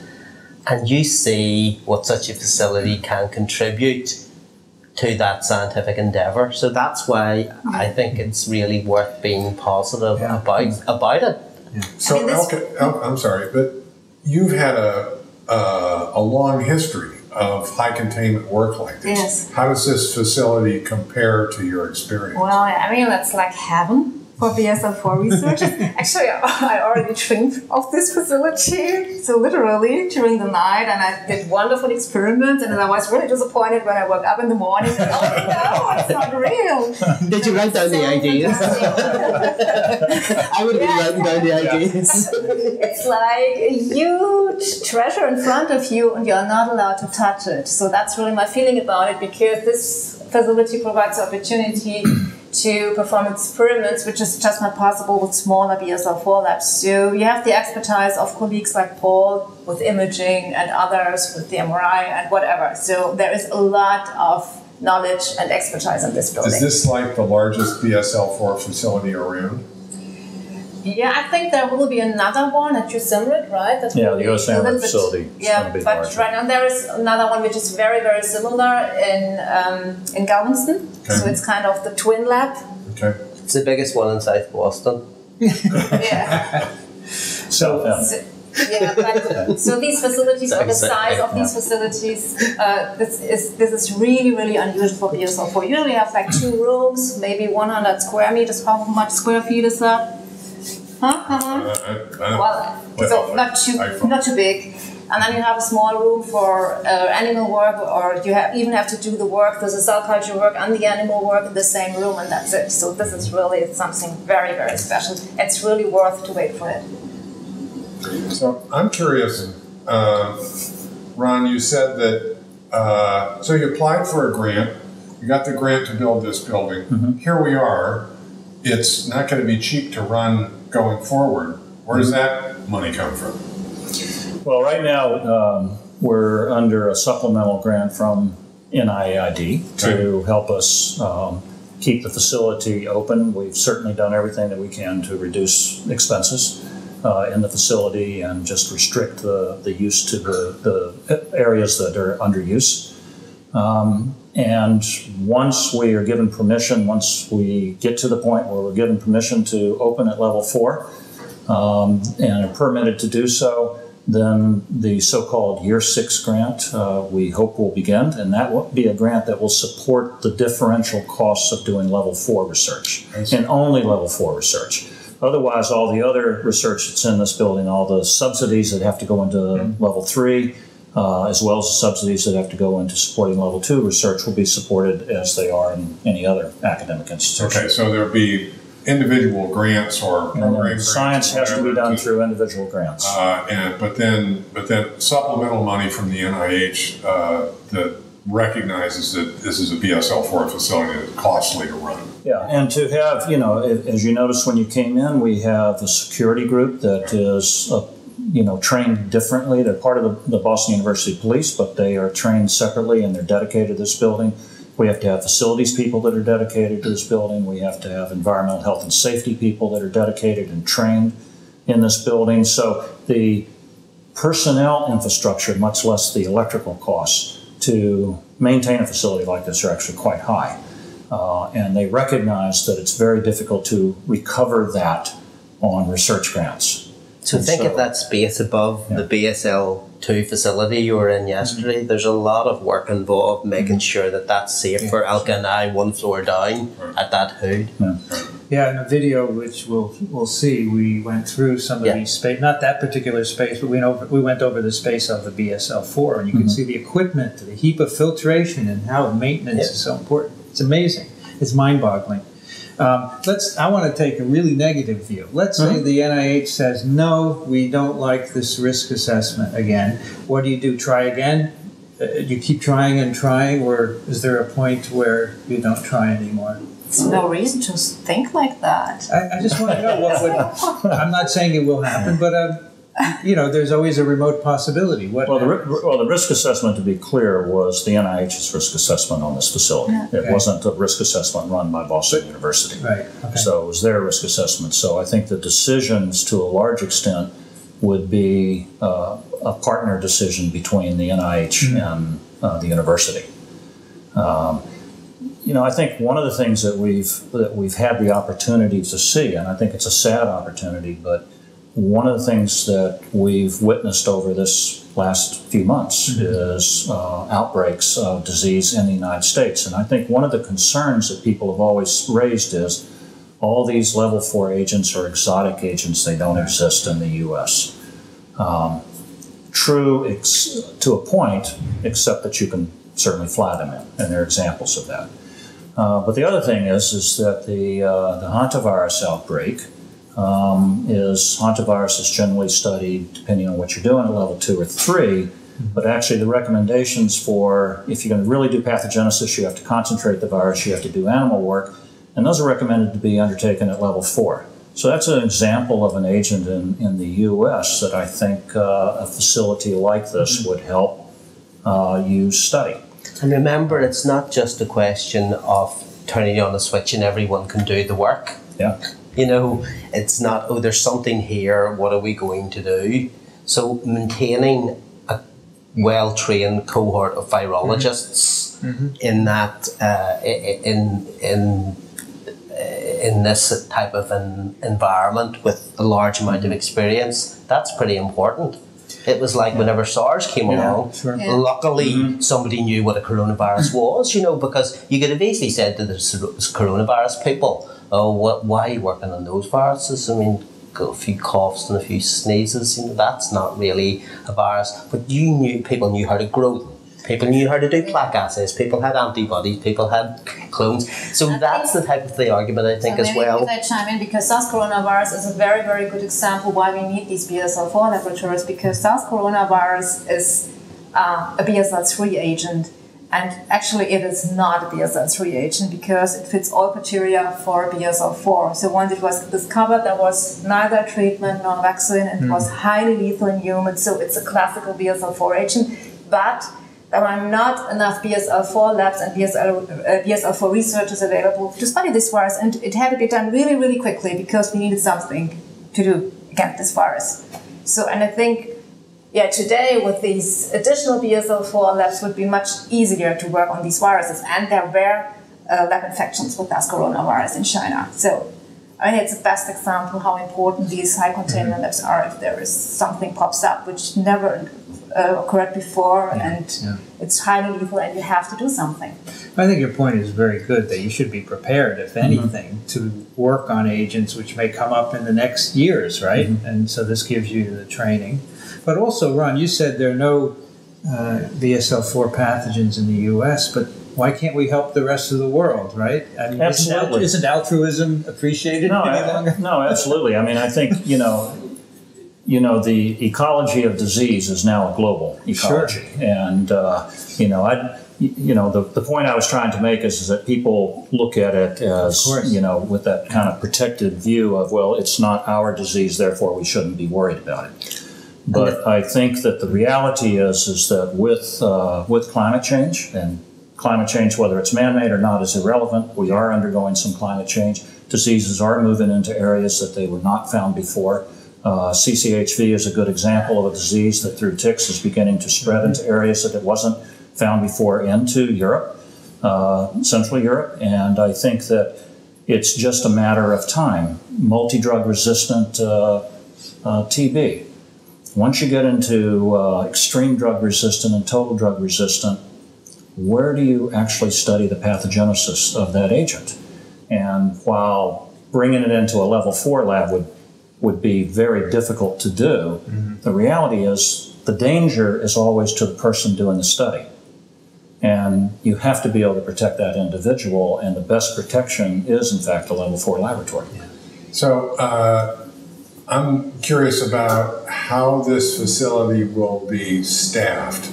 and you see what such a facility can contribute to that scientific endeavour. So that's why I think it's really worth being positive about it. Yeah. So, I mean, Elke, I'm sorry, but you've had a long history of high containment work like this. Yes. How does this facility compare to your experience? Well, I mean, that's like heaven. for BSL-4 research. Actually, I already dreamed of this facility, so literally during the night, and I did wonderful experiments, and then I was really disappointed when I woke up in the morning and, oh no, it's not real. Did you write down the ideas? I would be writing down the ideas. It's like a huge treasure in front of you and you're not allowed to touch it. So that's really my feeling about it, because this facility provides the opportunity to perform experiments, which is just not possible with smaller BSL-4 labs. So you have the expertise of colleagues like Paul with imaging and others with the MRI and whatever. So there is a lot of knowledge and expertise in this building. Is this like the largest BSL-4 facility around? Yeah, I think there will be another one at Yosemite, right? That yeah, the Yosemite facility. Yeah, but larger. Right now there is another one which is very, very similar in Galveston. Okay. So it's kind of the twin lab. Okay. It's the biggest one in South Boston. Yeah. So yeah, but, so these facilities, or the size of these facilities, this is really, really unusual for BSL-4. You only have like 2 rooms, maybe 100 square meters. How much square feet is that? Huh? Well, so not too big, and then you have a small room for animal work, or you even have to do the work. There's a cell culture work and the animal work in the same room, and that's it. So this is really something very, very special. It's really worth to wait for it. So I'm curious, Ron. You said that so you applied for a grant. You got the grant to build this building. Mm-hmm. Here we are. It's not going to be cheap to run going forward. Where does that money come from? Well, right now we're under a supplemental grant from NIAID to help us keep the facility open. We've certainly done everything that we can to reduce expenses in the facility and just restrict the use to the areas that are under use. And once we are given permission, once we get to the point where we're given permission to open at level 4 and are permitted to do so, then the so-called year 6 grant we hope will begin, and that will be a grant that will support the differential costs of doing level 4 research and only level 4 research. Otherwise, all the other research that's in this building, all the subsidies that have to go into level 3, as well as the subsidies that have to go into supporting level 2 research, will be supported as they are in any other academic institution. Okay, so there'll be individual grants or program science grants, has to be done through individual grants. But then supplemental money from the NIH that recognizes that this is a BSL-4 facility that's costly to run. Yeah, and to have, you know, as you noticed when you came in, we have a security group that is trained differently. They're part of the Boston University Police, but they are trained separately and they're dedicated to this building. We have to have facilities people that are dedicated to this building. We have to have environmental health and safety people that are dedicated and trained in this building. So the personnel infrastructure, much less the electrical costs, to maintain a facility like this are actually quite high. And they recognize that it's very difficult to recover that on research grants. So think of that space above the BSL-2 facility you were in yesterday. There's a lot of work involved making sure that that's safe for Elke and I, 1 floor down at that hood. Yeah, in a video which we'll see, we went through some of these space, not that particular space, but we went over the space of the BSL-4, and you can see the equipment, the HEPA filtration, and how maintenance is so important. It's amazing. It's mind-boggling. I want to take a really negative view. Let's say the NIH says, no, we don't like this risk assessment again. What do? Try again? You keep trying and trying, or is there a point where you don't try anymore? There's no reason to think like that. I just want to know what would... I'm not saying it will happen, but... there's always a remote possibility. The risk assessment, to be clear, was the NIH's risk assessment on this facility. Yeah. It wasn't a risk assessment run by Boston University. Right. Okay. So it was their risk assessment. So I think the decisions, to a large extent, would be a partner decision between the NIH and the university. I think one of the things that we've had the opportunity to see, and I think it's a sad opportunity, but one of the things that we've witnessed over this last few months is outbreaks of disease in the United States. And I think one of the concerns that people have always raised is, All these level 4 agents are exotic agents. They don't exist in the U.S. To a point, except that you can certainly fly them in, and there are examples of that. But the other thing is that the hantavirus outbreak hantavirus is generally studied, depending on what you're doing, at level 2 or 3. But actually the recommendations for, if you're going to really do pathogenesis, you have to concentrate the virus, you have to do animal work, and those are recommended to be undertaken at level 4. So that's an example of an agent in the U.S. that I think a facility like this would help you study. And remember, it's not just a question of turning on a switch and everyone can do the work. Yeah. You know, it's not, oh, there's something here, what are we going to do? So maintaining a well-trained cohort of virologists in that, in this type of an environment with a large amount of experience, that's pretty important. It was like whenever SARS came along, luckily somebody knew what a coronavirus was, you know, because you could have easily said to the coronavirus people, oh, why are you working on those viruses? I mean, a few coughs and a few sneezes, you know, that's not really a virus. But you knew, people knew how to grow them. People knew how to do plaque assays. People had antibodies. People had clones. So that's the type of the argument, I think, as well. Maybe I chime in, because SARS-coronavirus is a very, very good example why we need these BSL-4 laboratories, because SARS-coronavirus is a BSL-3 agent. And actually, it is not a BSL-3 agent because it fits all criteria for BSL-4. So once it was discovered, there was neither treatment nor vaccine, and it was highly lethal in humans. So it's a classical BSL-4 agent. But there are not enough BSL-4 labs and BSL-4 researchers available to study this virus. And it had to be done really, really quickly because we needed something to do against this virus. So, and I think... yeah, today with these additional BSL-4 labs would be much easier to work on these viruses, and there were lab infections with SARS coronavirus in China. So I mean, it's the best example how important these high containment labs are if there is something pops up which never occurred before, and it's highly lethal, and you have to do something. I think your point is very good that you should be prepared, if anything, to work on agents which may come up in the next years, right? And so this gives you the training. But also, Ron, you said there are no BSL-4 pathogens in the U.S., but why can't we help the rest of the world, right? I mean, absolutely. Isn't altruism appreciated any longer? No, absolutely. I mean, I think, you know, the ecology of disease is now a global ecology. Sure. And, the point I was trying to make is that people look at it as, with that kind of protected view of, well, it's not our disease, therefore we shouldn't be worried about it. But I think that the reality is that with climate change, and climate change, whether it's man-made or not, is irrelevant. We are undergoing some climate change. Diseases are moving into areas that they were not found before. CCHV is a good example of a disease that through ticks is beginning to spread into areas that it wasn't found before into Europe, Central Europe. And I think that it's just a matter of time. Multi-drug resistant TB. Once you get into extreme drug resistant and total drug resistant, where do you actually study the pathogenesis of that agent? And while bringing it into a level 4 lab would be very difficult to do, the reality is the danger is always to the person doing the study. And you have to be able to protect that individual, and the best protection is, in fact, a level 4 laboratory. Yeah. So, I'm curious about how this facility will be staffed.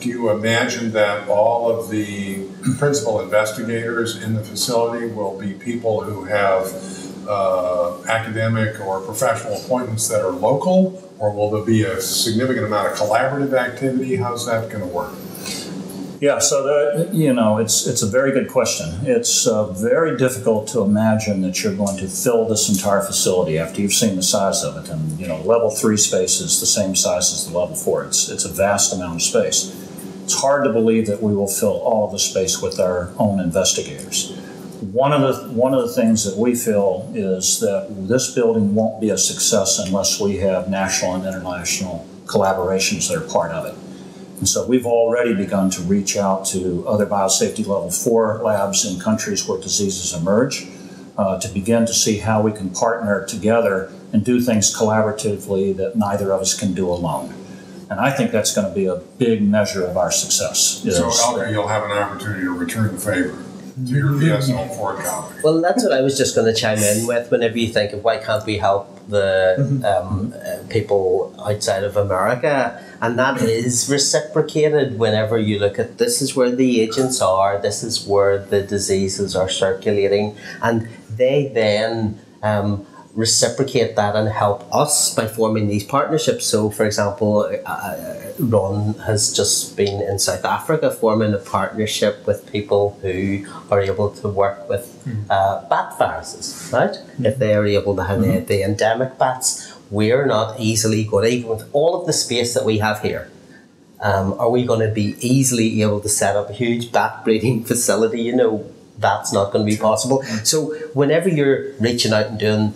Do you imagine that all of the principal investigators in the facility will be people who have academic or professional appointments that are local, or will there be a significant amount of collaborative activity? How's that going to work? Yeah, so it's a very good question. It's very difficult to imagine that you're going to fill this entire facility after you've seen the size of it. And level 3 space is the same size as the level 4. It's a vast amount of space. It's hard to believe that we will fill all the space with our own investigators. One of the things that we feel is that this building won't be a success unless we have national and international collaborations that are part of it. And so we've already begun to reach out to other biosafety level 4 labs in countries where diseases emerge. to begin to see how we can partner together and do things collaboratively that neither of us can do alone. And I think that's going to be a big measure of our success. So, Elke, you'll have an opportunity to return the favor to your BSL-4 colleagues. Well, that's what I was just going to chime in with. Whenever you think of why can't we help the people outside of America, and that is reciprocated whenever you look at this is where the agents are, this is where the diseases are circulating, and they then reciprocate that and help us by forming these partnerships. So, for example, Ron has just been in South Africa forming a partnership with people who are able to work with bat viruses, right? If they are able to have the endemic bats, we're not easily going to, even with all of the space that we have here, are we going to be easily able to set up a huge bat breeding facility? You know, that's not going to be possible. So whenever you're reaching out and doing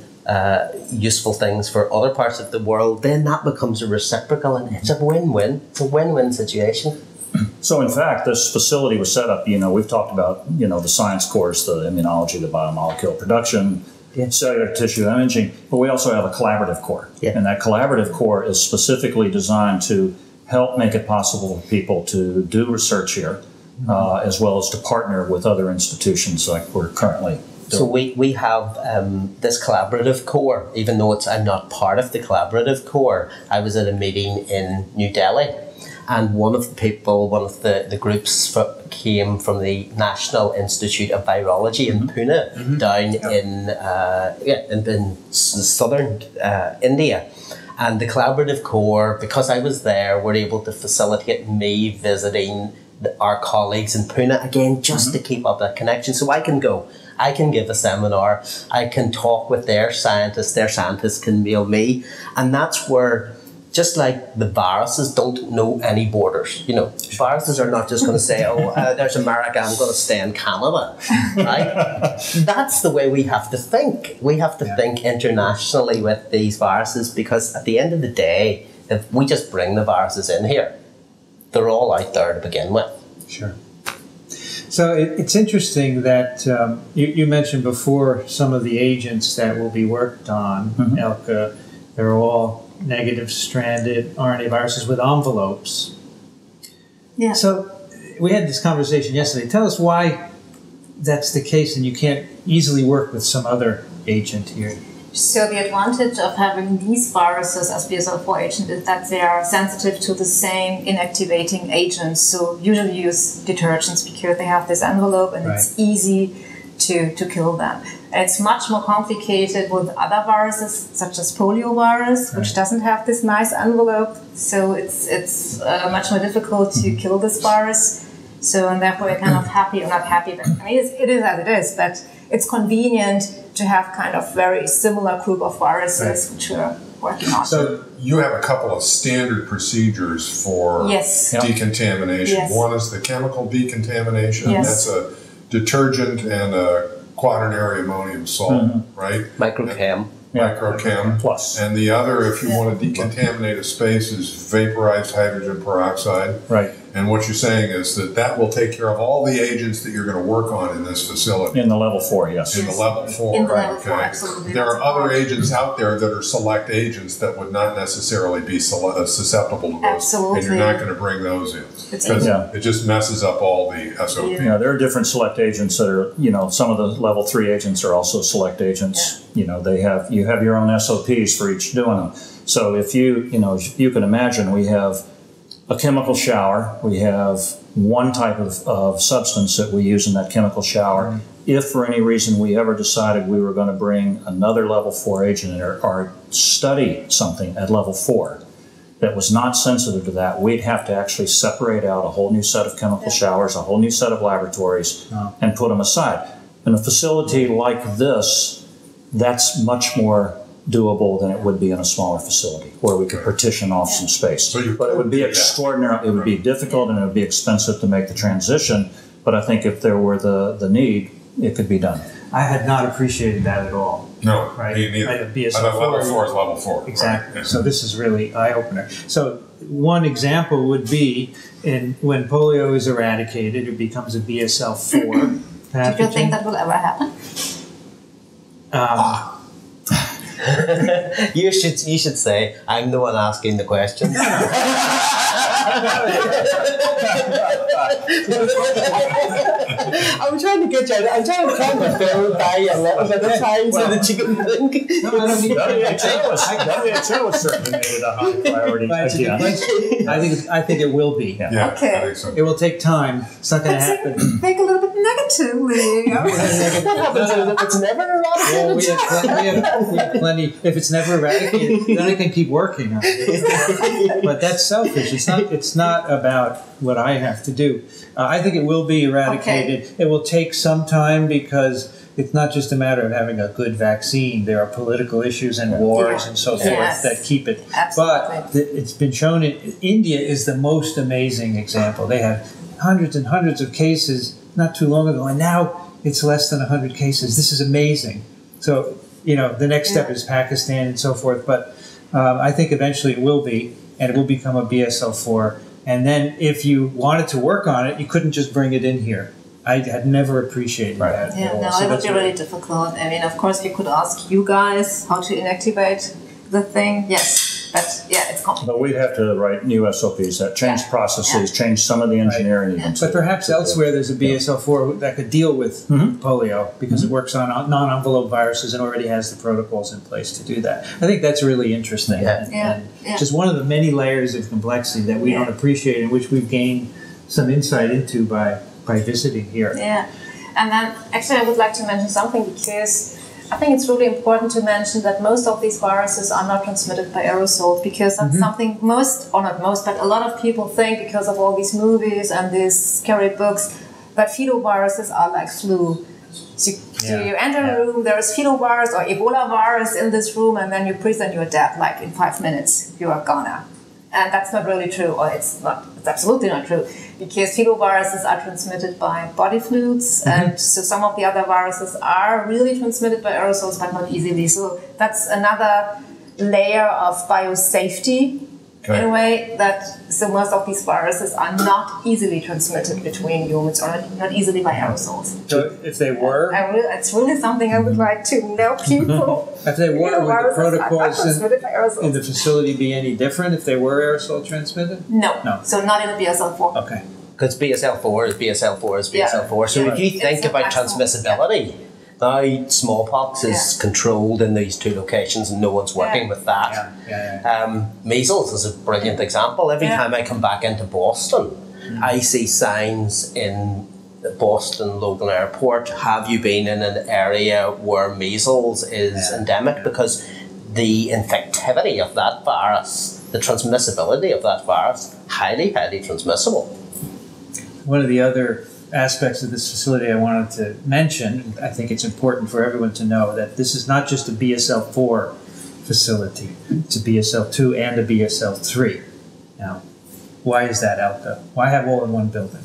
useful things for other parts of the world, then that becomes a reciprocal, and it's a win-win. It's a win-win situation. So in fact, this facility was set up, you know, we've talked about, you know, the science course, the immunology, the biomolecule production, cellular tissue imaging, but we also have a collaborative core. And that collaborative core is specifically designed to help make it possible for people to do research here, as well as to partner with other institutions like we're currently. So we have this collaborative core, even though I'm not part of the collaborative core. I was at a meeting in New Delhi, and one of the people, one of the groups came from the National Institute of Virology in Pune, down in southern India. And the collaborative core, because I was there, were able to facilitate me visiting our colleagues in Pune, again, just to keep up that connection. So I can go, I can give a seminar, I can talk with their scientists can mail me. And that's where, just like the viruses don't know any borders, you know, viruses are not just going to say, oh, there's America, I'm going to stay in Canada, right? That's the way we have to think. We have to think internationally with these viruses, because at the end of the day, if we just bring the viruses in here, they're all out there to begin with. Sure. So it's interesting that you mentioned before some of the agents that will be worked on, Elke. They're all negative stranded RNA viruses with envelopes. Yeah. So we had this conversation yesterday. Tell us why that's the case and you can't easily work with some other agent here. So the advantage of having these viruses as BSL-4 agent is that they are sensitive to the same inactivating agents. So usually you use detergents because they have this envelope and it's easy to kill them. And it's much more complicated with other viruses such as poliovirus, which doesn't have this nice envelope. So it's much more difficult to kill this virus. So and therefore we're kind of happy or not happy. But I mean, it is as it is, but it's convenient to have kind of very similar group of viruses which we're working on. So you have a couple of standard procedures for decontamination. One is the chemical decontamination. That's a detergent and a quaternary ammonium salt, right? Microcam. Microcam plus. And the other, if you want to decontaminate a space, is vaporized hydrogen peroxide. Right. And what you're saying is that will take care of all the agents that you're going to work on in this facility. In the level 4, yes. In the level 4, in the level 4, absolutely. There are other agents out there that are select agents that would not necessarily be susceptible to those. Absolutely. And you're not going to bring those in. Because it just messes up all the SOP. Yeah, there are different select agents that are, you know, some of the level 3 agents are also select agents. Yeah. You know, you have your own SOPs for each doing them. So if you can imagine we have a chemical shower, we have one type of substance that we use in that chemical shower. If for any reason we ever decided we were going to bring another level 4 agent or study something at level 4 that was not sensitive to that, we'd have to actually separate out a whole new set of chemical showers, a whole new set of laboratories, and put them aside. In a facility like this, that's much more doable than it would be in a smaller facility where we could partition off some space. So but it would be extraordinary, it would be difficult, and it would be expensive to make the transition, but I think if there were the need, it could be done. I had not appreciated that at all. No, right? Me neither. Level 4 is level 4. Exactly. Right. So this is really eye-opener. So one example would be when polio is eradicated, it becomes a BSL-4 pathogen. Do you think that will ever happen? You should say I'm the one asking the question. I'm trying to get you. I'm trying to climb the phone by a lot of the time so that you can think. No, I don't think WHO was certainly made it a high priority. I think it will be. Yeah. Yeah, okay. I think so. It will take time. It's not going to happen. Think a little bit negatively. That happens if it's never eradicated. We have plenty. If it's never eradicated, then I can keep working on it. But that's selfish. It's not about what I have to do. I think it will be eradicated. Okay. It will take some time because it's not just a matter of having a good vaccine. There are political issues and wars and so forth that keep it. Absolutely. But it's been shown India is the most amazing example. They have hundreds and hundreds of cases not too long ago, and now it's less than 100 cases. This is amazing. So, the next step is Pakistan and so forth. But I think eventually it will be, and it will become a BSL-4. And then if you wanted to work on it, you couldn't just bring it in here. I had never appreciated that. Yeah, no, so it would be really difficult. I mean, of course, we could ask you guys how to inactivate the thing. Yes, but yeah, it's complicated. But we'd have to write new SOPs that change processes, change some of the engineering. Right. But perhaps elsewhere there's a BSL-4 that could deal with polio because it works on non-envelope viruses and already has the protocols in place to do that. I think that's really interesting. Yeah. And just one of the many layers of complexity that we don't appreciate and which we've gained some insight into by visiting here. Yeah, and then actually I would like to mention something because I think it's really important to mention that most of these viruses are not transmitted by aerosol, because that's something a lot of people think because of all these movies and these scary books, but filoviruses are like flu. So you enter a room, there is filovirus or Ebola virus in this room, and then you present your death like in 5 minutes, you are gone. And that's not really true, or it's absolutely not true, because filoviruses are transmitted by body fluids, and so some of the other viruses are really transmitted by aerosols, but not easily. So that's another layer of biosafety in a way so most of these viruses are not easily transmitted between humans or not easily by aerosols. So if they were? It's really something I would like to know, people. If they were, would the protocols in the facility be any different if they were aerosol transmitted? No. So not in a BSL-4. Okay. Because BSL-4 is BSL-4 is BSL-4. Yeah. So if you think about transmissibility, smallpox is controlled in these two locations and no one's working with that. Measles is a brilliant example. Every time I come back into Boston, I see signs in the Boston Logan Airport, have you been in an area where measles is endemic? Because the infectivity of that virus, the transmissibility of that virus, highly, highly transmissible. One of the other aspects of this facility I wanted to mention, I think it's important for everyone to know that this is not just a BSL-4 facility, it's a BSL-2 and a BSL-3. Now, why is that, Elke? Why have all in one building?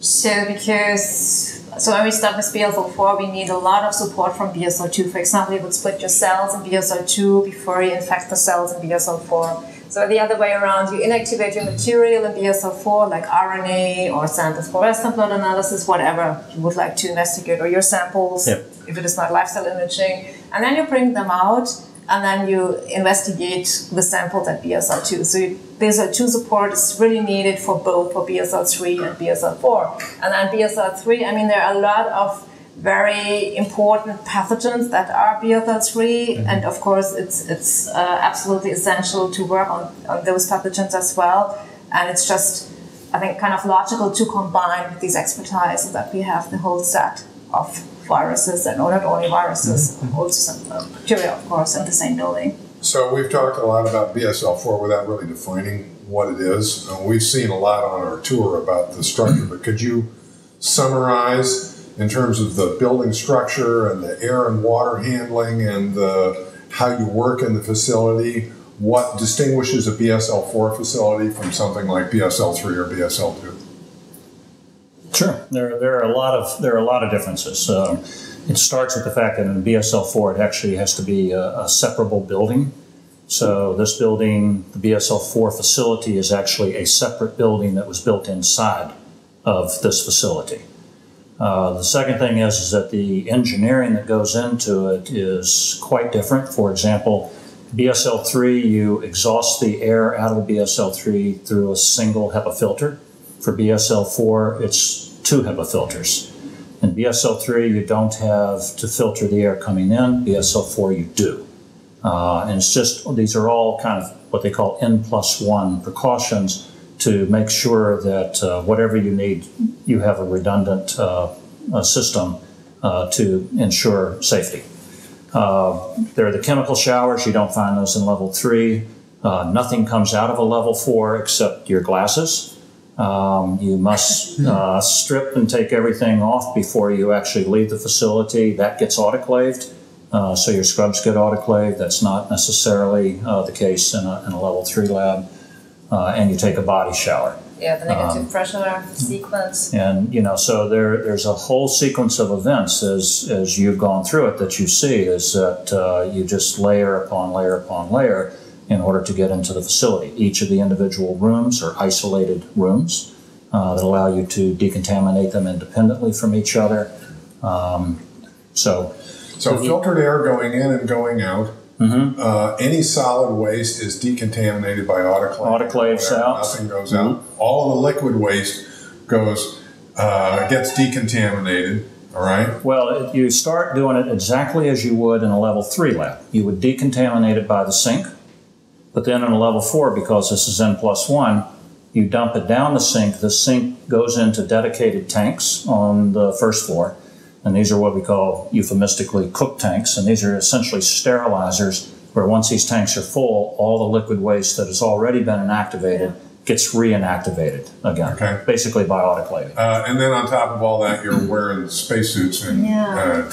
So when we start with BSL-4, we need a lot of support from BSL-2. For example, you would split your cells in BSL-2 before you infect the cells in BSL-4. So the other way around, you inactivate your material in BSL-4, like RNA or samples for Western blot analysis, whatever you would like to investigate, or your samples, if it is not live cell imaging. And then you bring them out, and then you investigate the samples at BSL-2. So BSL-2 support is really needed for both, for BSL-3 and BSL-4. And then BSL-3, I mean, there are a lot of very important pathogens that are BSL-3, and of course it's absolutely essential to work on those pathogens as well, and it's just, I think, kind of logical to combine these expertise so that we have the whole set of viruses, and not only viruses, also some bacteria, of course, in the same building. So we've talked a lot about BSL-4 without really defining what it is. We've seen a lot on our tour about the structure, but could you summarize in terms of the building structure and the air and water handling and how you work in the facility, what distinguishes a BSL-4 facility from something like BSL-3 or BSL-2? Sure, there are a lot of differences. It starts with the fact that in BSL-4 it actually has to be a separable building. So this building, the BSL-4 facility, is actually a separate building that was built inside of this facility. The second thing is that the engineering that goes into it is quite different. For example, BSL-3, you exhaust the air out of BSL-3 through a single HEPA filter. For BSL-4, it's 2 HEPA filters. In BSL-3, you don't have to filter the air coming in. BSL-4, you do. And it's just, these are all kind of what they call N+1 precautions to make sure that whatever you need, you have a redundant system to ensure safety. There are the chemical showers. You don't find those in level 3. Nothing comes out of a level 4 except your glasses. You must strip and take everything off before you actually leave the facility. That gets autoclaved, so your scrubs get autoclaved. That's not necessarily the case in a level 3 lab. And you take a body shower. Yeah, the negative pressure sequence. And, you know, so there's a whole sequence of events as you've gone through it that you see is that you just layer upon layer upon layer in order to get into the facility. Each of the individual rooms are isolated rooms that allow you to decontaminate them independently from each other. So filtered air going in and going out. Mm-hmm. Any solid waste is decontaminated by autoclave. Autoclaves out. Nothing goes out. All of the liquid waste goes gets decontaminated. All right. Well, you start doing it exactly as you would in a level 3 lab. You would decontaminate it by the sink, but then in a level 4, because this is N+1, you dump it down the sink. The sink goes into dedicated tanks on the first floor. And these are what we call euphemistically cook tanks. And these are essentially sterilizers where once these tanks are full, all the liquid waste that has already been inactivated gets reinactivated again, okay, basically by autoclaving. And then on top of all that, you're wearing spacesuits and and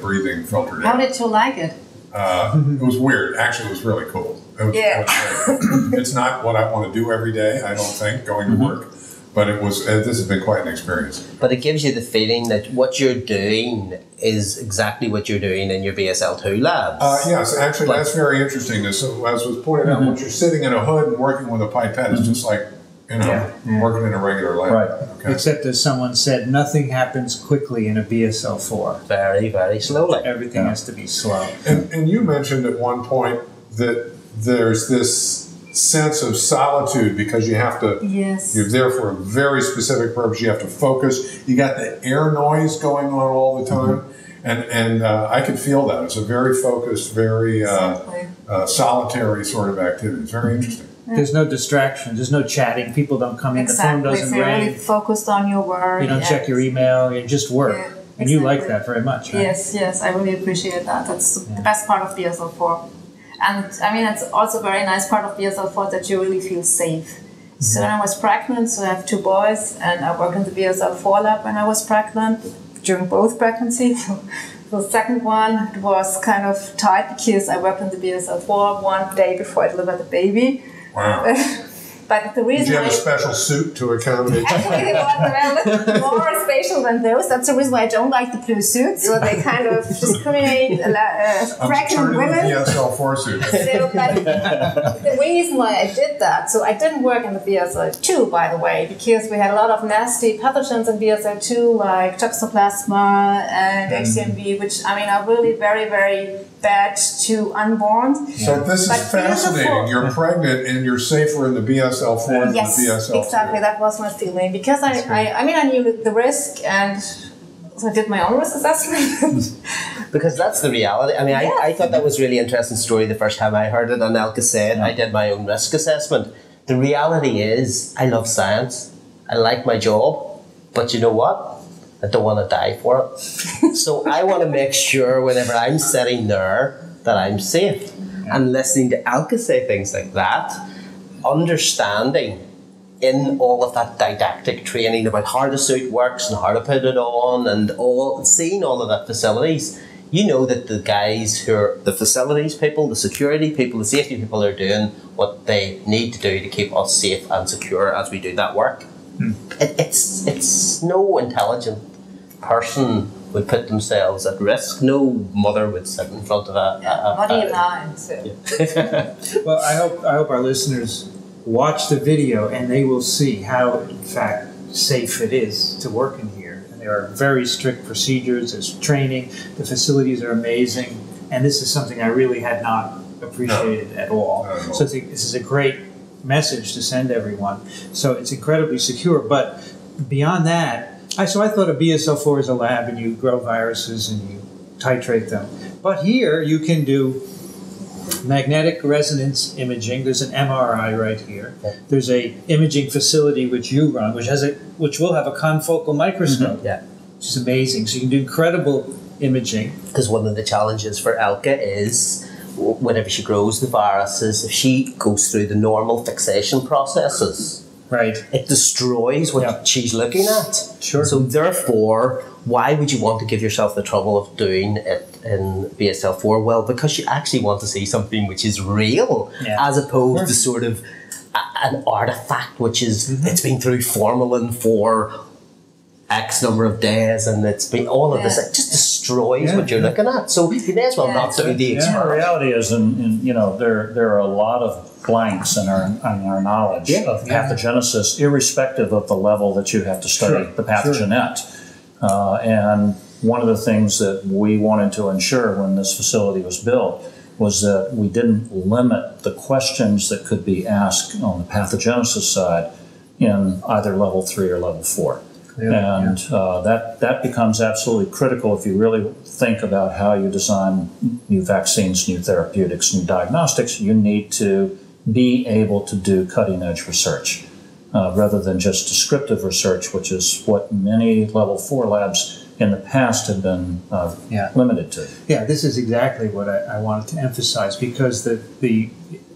breathing filtered air. How did you like it? It was weird. Actually, it was really cool. It was it's not what I want to do every day, I don't think, going to work. But it was. This has been quite an experience. But it gives you the feeling that what you're doing is exactly what you're doing in your BSL-2 labs. Yes, actually, that's very interesting. As was pointed out, once you're sitting in a hood and working with a pipette, it's just like, you know, working in a regular lab. Right. Okay. Except, as someone said, nothing happens quickly in a BSL-4. Very, very slowly. Everything has to be slow. And you mentioned at one point that there's this sense of solitude because you have to, you're there for a very specific purpose, you have to focus, you got the air noise going on all the time, and I could feel that. It's a very focused, very solitary sort of activity. It's very interesting. Yeah. There's no distraction, there's no chatting, people don't come in, the phone doesn't ring. You're really focused on your work. You don't check your email, you just work. Yeah, and you like that very much, right? Yes, yes, I really appreciate that. That's the best part of BSL-4. And I mean, it's also a very nice part of BSL-4 that you really feel safe. So when I was pregnant, so I have 2 boys, and I worked in the BSL-4 lab when I was pregnant, during both pregnancies. The second one, it was kind of tight because I worked in the BSL-4 one day before I delivered the baby. Wow. But the reason did you have a special suit to accommodate? Actually, they were more spatial than those. That's the reason why I don't like the blue suits. So they kind of discriminate pregnant women. The BSL-4 suit. So, the reason why I did that, so I didn't work in the BSL-2, by the way, because we had a lot of nasty pathogens in BSL-2, like toxoplasma and XCMV, which I mean are really very, very bad to unborn. So this is fascinating. You're pregnant and you're safer in the BSL-4. Yes, BSL-3. Exactly. That was my feeling because I mean, I knew the risk and so I did my own risk assessment. Because that's the reality. I mean, I thought that was a really interesting story the first time I heard it, and Elke said, I did my own risk assessment. The reality is, I love science. I like my job, but you know what? I don't want to die for it. So I want to make sure whenever I'm sitting there that I'm safe. And listening to Elke say things like that, understanding in all of that didactic training about how the suit works and how to put it on and all seeing all of that facilities, you know that the guys who are the facilities people, the security people, the safety people are doing what they need to do to keep us safe and secure as we do that work. It's no intelligent person would put themselves at risk. No mother would sit in front of a Well, I hope our listeners watch the video and they will see how, in fact, safe it is to work in here. And there are very strict procedures, there's training, the facilities are amazing, and this is something I really had not appreciated at all. So I think this is a great message to send everyone. So it's incredibly secure, but beyond that, I thought of BSL-4 as a lab and you grow viruses and you titrate them. But here you can do magnetic resonance imaging. There's an MRI right here. There's a imaging facility which you run, which has a will have a confocal microscope. Which is amazing. So you can do incredible imaging. Because one of the challenges for Elke is whenever she grows the viruses, if she goes through the normal fixation processes, it destroys what she's looking at. So therefore, why would you want to give yourself the trouble of doing it in BSL-4? Well, because you actually want to see something which is real, as opposed to sort of an artifact which is, it's been through formalin for X number of days and it's been all of this. It just destroys what you're looking at. So you may as well not do the experiment. The reality is, you know, there are a lot of blanks in our knowledge of pathogenesis, irrespective of the level that you have to study the pathogen at. And one of the things that we wanted to ensure when this facility was built was that we didn't limit the questions that could be asked on the pathogenesis side in either level 3 or level 4. And that becomes absolutely critical if you really think about how you design new vaccines, new therapeutics, new diagnostics. You need to be able to do cutting-edge research rather than just descriptive research, which is what many level 4 labs in the past have been limited to. This is exactly what I wanted to emphasize, because the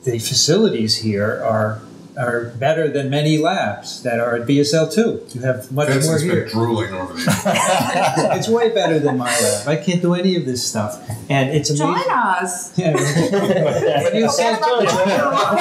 facilities here are better than many labs that are at BSL-2. You have much more here. Been drooling over there. It's way better than my lab. I can't do any of this stuff. And it's amazing. Join us. When you say join,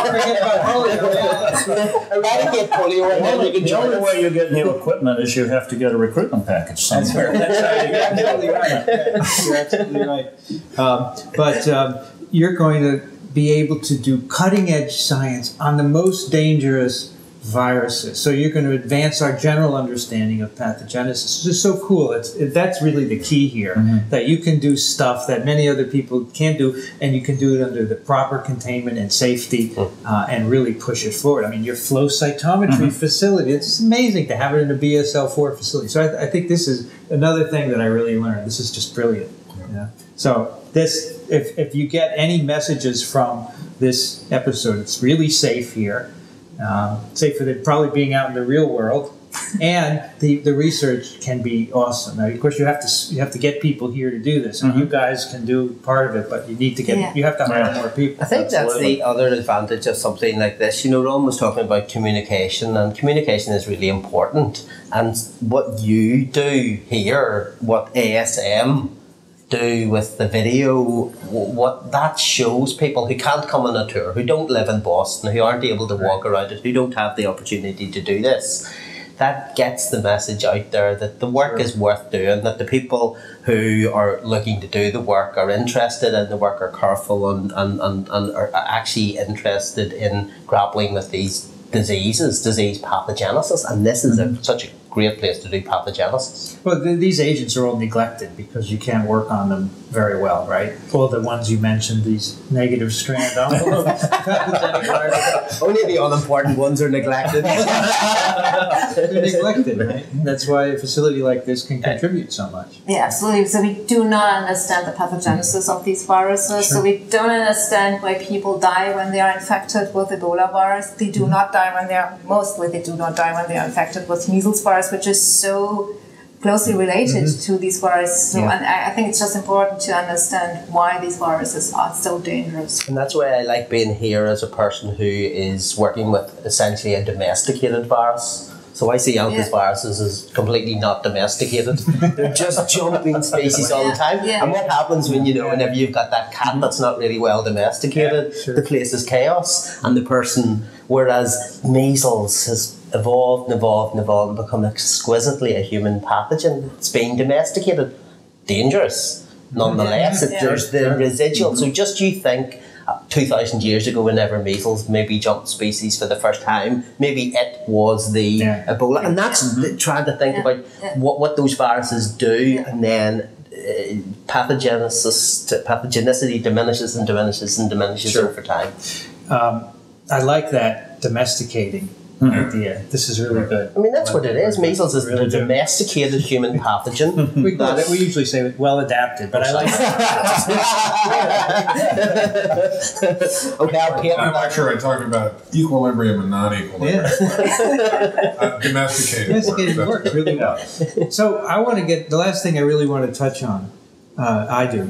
forget about polio. Eradicate polio. The only way you get new equipment is you have to get a recruitment package somewhere. That's how you get new equipment. You're absolutely right. But you're going to be able to do cutting-edge science on the most dangerous viruses. So you're going to advance our general understanding of pathogenesis, which is so cool. That's really the key here, that you can do stuff that many other people can't do, and you can do it under the proper containment and safety and really push it forward. I mean, your flow cytometry facility, it's amazing to have it in a BSL-4 facility. So I think this is another thing that I really learned. This is just brilliant. So this, if you get any messages from this episode, it's really safe here, safer than probably being out in the real world, and the research can be awesome. Now, of course, you have to get people here to do this, and you guys can do part of it, but you need to get you have to hire more people. I think that's the other advantage of something like this. You know, Ron was talking about communication, and communication is really important. And what you do here, what ASM do with the video, what that shows people who can't come on a tour, who don't live in Boston, who aren't able to walk around it, who don't have the opportunity to do this, that gets the message out there that the work is worth doing, that the people who are looking to do the work are interested in the work, are careful and are actually interested in grappling with these diseases, disease pathogenesis, and this is such a great place to do pathogenesis. Well, these agents are all neglected because you can't work on them very well, right? All the ones you mentioned, these negative strand envelopes. Only the all-important ones are neglected. They're neglected, right? That's why a facility like this can contribute so much. Yeah, absolutely. So we do not understand the pathogenesis of these viruses. So we don't understand why people die when they are infected with Ebola virus. They do not die when they are, mostly they do not die when they are infected with measles virus, which is so closely related to these viruses. So, and I think it's just important to understand why these viruses are so dangerous. And that's why I like being here as a person who is working with essentially a domesticated virus. So I see Elke's viruses as completely not domesticated. They're just jumping species all the time. And what happens when, you know, whenever you've got that cat that's not really well domesticated, the place is chaos, and the person, whereas measles has evolved and evolved and evolved and become exquisitely a human pathogen. It's being domesticated. Dangerous. Nonetheless, there's the residual. So just you think 2,000 years ago, whenever measles maybe jumped species for the first time, maybe it was the Ebola. And that's trying to think about what those viruses do, and then pathogenicity diminishes over time. I like that domesticating idea. This is really good. I mean, that's what it is. Measles is really the domesticated human pathogen. We usually say well adapted, but I like that. Okay, I'm not sure I'm talking about equilibrium and non-equilibrium. Yeah. Domesticated works really well. So I want to get the last thing I really want to touch on. I do.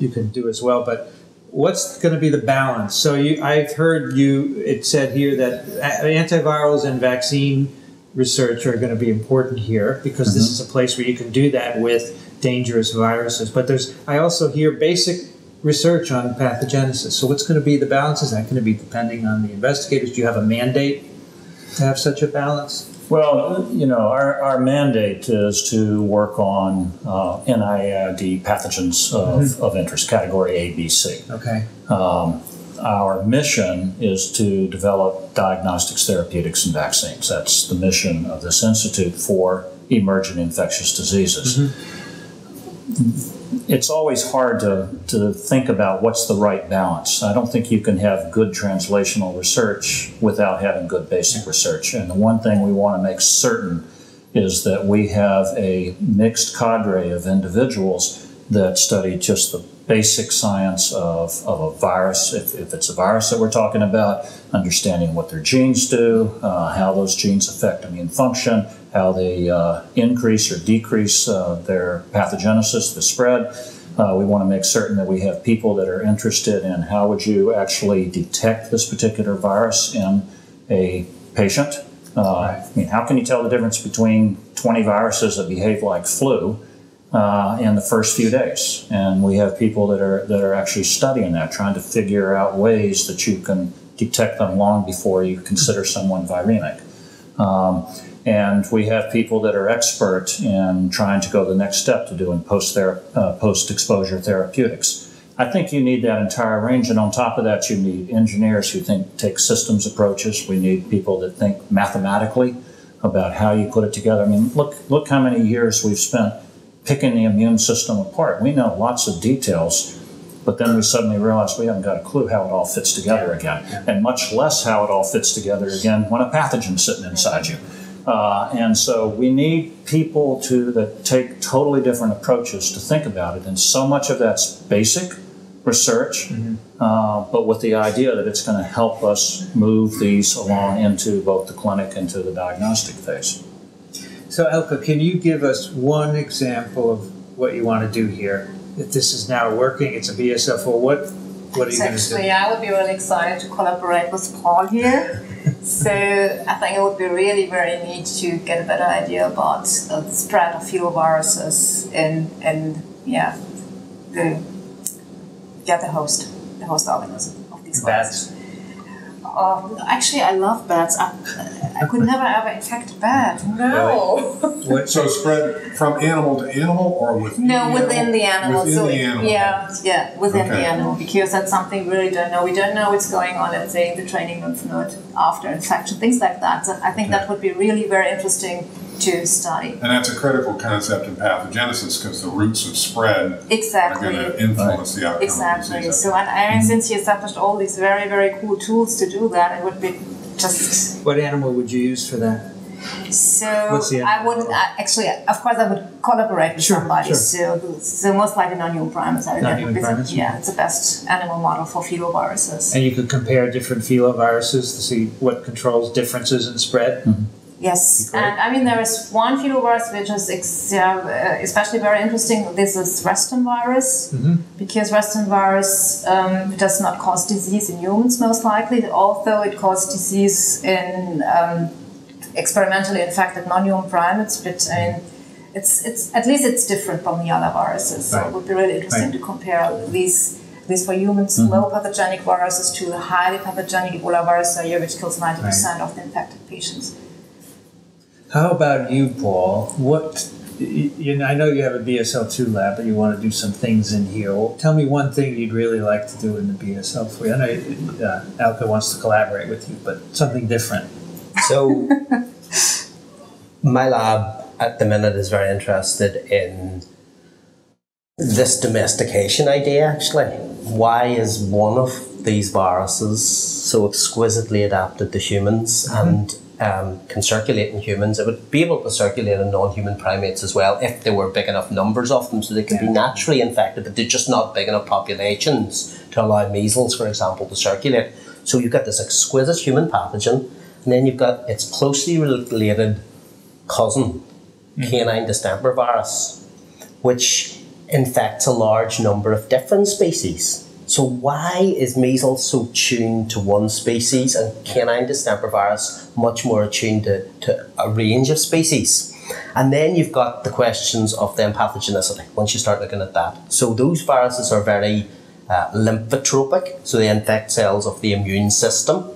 You can do as well, but what's going to be the balance? So I've heard you, it said here that antivirals and vaccine research are going to be important here because this is a place where you can do that with dangerous viruses. But I also hear basic research on pathogenesis. So what's going to be the balance? Is that going to be depending on the investigators? Do you have a mandate to have such a balance? Well, you know, our mandate is to work on NIAID pathogens of interest, category A, B, C. Okay. Our mission is to develop diagnostics, therapeutics, and vaccines. That's the mission of this institute for emergent infectious diseases. It's always hard to think about what's the right balance. I don't think you can have good translational research without having good basic research. And the one thing we want to make certain is that we have a mixed cadre of individuals that study just the basic science of a virus. If it's a virus that we're talking about, understanding what their genes do, how those genes affect immune function, how they increase or decrease their pathogenesis, the spread. We want to make certain that we have people that are interested in how would you actually detect this particular virus in a patient. I mean, how can you tell the difference between 20 viruses that behave like flu in the first few days? And we have people that are actually studying that, trying to figure out ways that you can detect them long before you consider someone viremic. And we have people that are expert in trying to go the next step to doing post-exposure therapeutics. I think you need that entire range, and on top of that, you need engineers who take systems approaches. We need people that think mathematically about how you put it together. I mean, look how many years we've spent picking the immune system apart. We know lots of details, but then we suddenly realize we haven't got a clue how it all fits together again, and much less how it all fits together again when a pathogen's sitting inside you. And so we need people that take totally different approaches to think about it. And so much of that's basic research, but with the idea that it's going to help us move these along into both the clinic and to the diagnostic phase. So Elke, can you give us one example of what you want to do here? If this is now working, it's a BSL-4, what are you going to do? Actually, I would be really excited to collaborate with Paul here. So I think it would be really very neat to get a better idea about the spread of fetal viruses in the host organism of these viruses. Actually, I love bats. I could never ever infect a bat. No. Really? So spread from animal to animal, or within? No, within the animal. Within the animal. Yeah, within the animal, because that's something we really don't know. We don't know what's going on, let's say, in the training lymph node after infection, things like that. So I think that would be really very interesting to study. And that's a critical concept in pathogenesis because the roots of spread are going to influence the outcome. Exactly. So, and since you established all these very, very cool tools to do that, it would be just... What animal would you use for that? So, of course I would collaborate with somebody. So most likely non-human primates. Yeah, it's the best animal model for filoviruses. And you could compare different filoviruses to see what controls differences in spread? Yes, and I mean there is one filovirus which is especially very interesting. This is Reston virus, because Reston virus does not cause disease in humans most likely, although it caused disease in experimentally infected non-human primates. But I mean, it's at least it's different from the other viruses. So it would be really interesting to compare these for humans low pathogenic viruses to the highly pathogenic Ebola virus, which kills 90% of the infected patients. How about you, Paul? What You know, I know you have a BSL-2 lab, but you want to do some things in here. Well, tell me one thing you'd really like to do in the BSL-3. I know Elke wants to collaborate with you, but something different. So my lab at the minute is very interested in this domestication idea, actually. Why is one of these viruses so exquisitely adapted to humans and can circulate in humans? It would be able to circulate in non-human primates as well if there were big enough numbers of them, so they could be naturally infected, but they're just not big enough populations to allow measles, for example, to circulate. So you've got this exquisite human pathogen, and then you've got its closely related cousin, canine distemper virus, which infects a large number of different species. So why is measles so tuned to one species and canine distemper virus much more attuned to a range of species? And then you've got the questions of then pathogenicity once you start looking at that. So those viruses are very lymphotropic, so they infect cells of the immune system.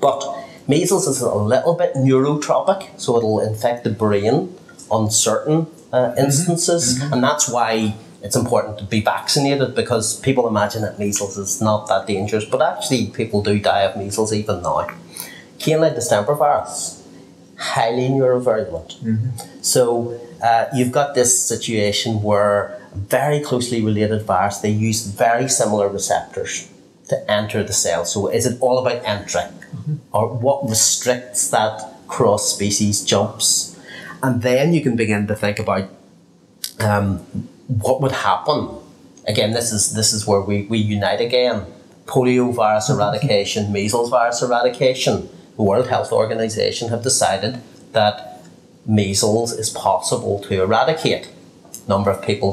But measles is a little bit neurotropic, so it'll infect the brain on certain instances, and that's why it's important to be vaccinated, because people imagine that measles is not that dangerous, but actually people do die of measles even now. Canine distemper virus, highly neurovirulent. So you've got this situation where a very closely related virus, they use very similar receptors to enter the cell. So is it all about entry? Or what restricts that cross-species jumps? And then you can begin to think about what would happen. Again, this is where we unite again. Poliovirus eradication, measles virus eradication. The World Health Organization have decided that measles is possible to eradicate. A number of people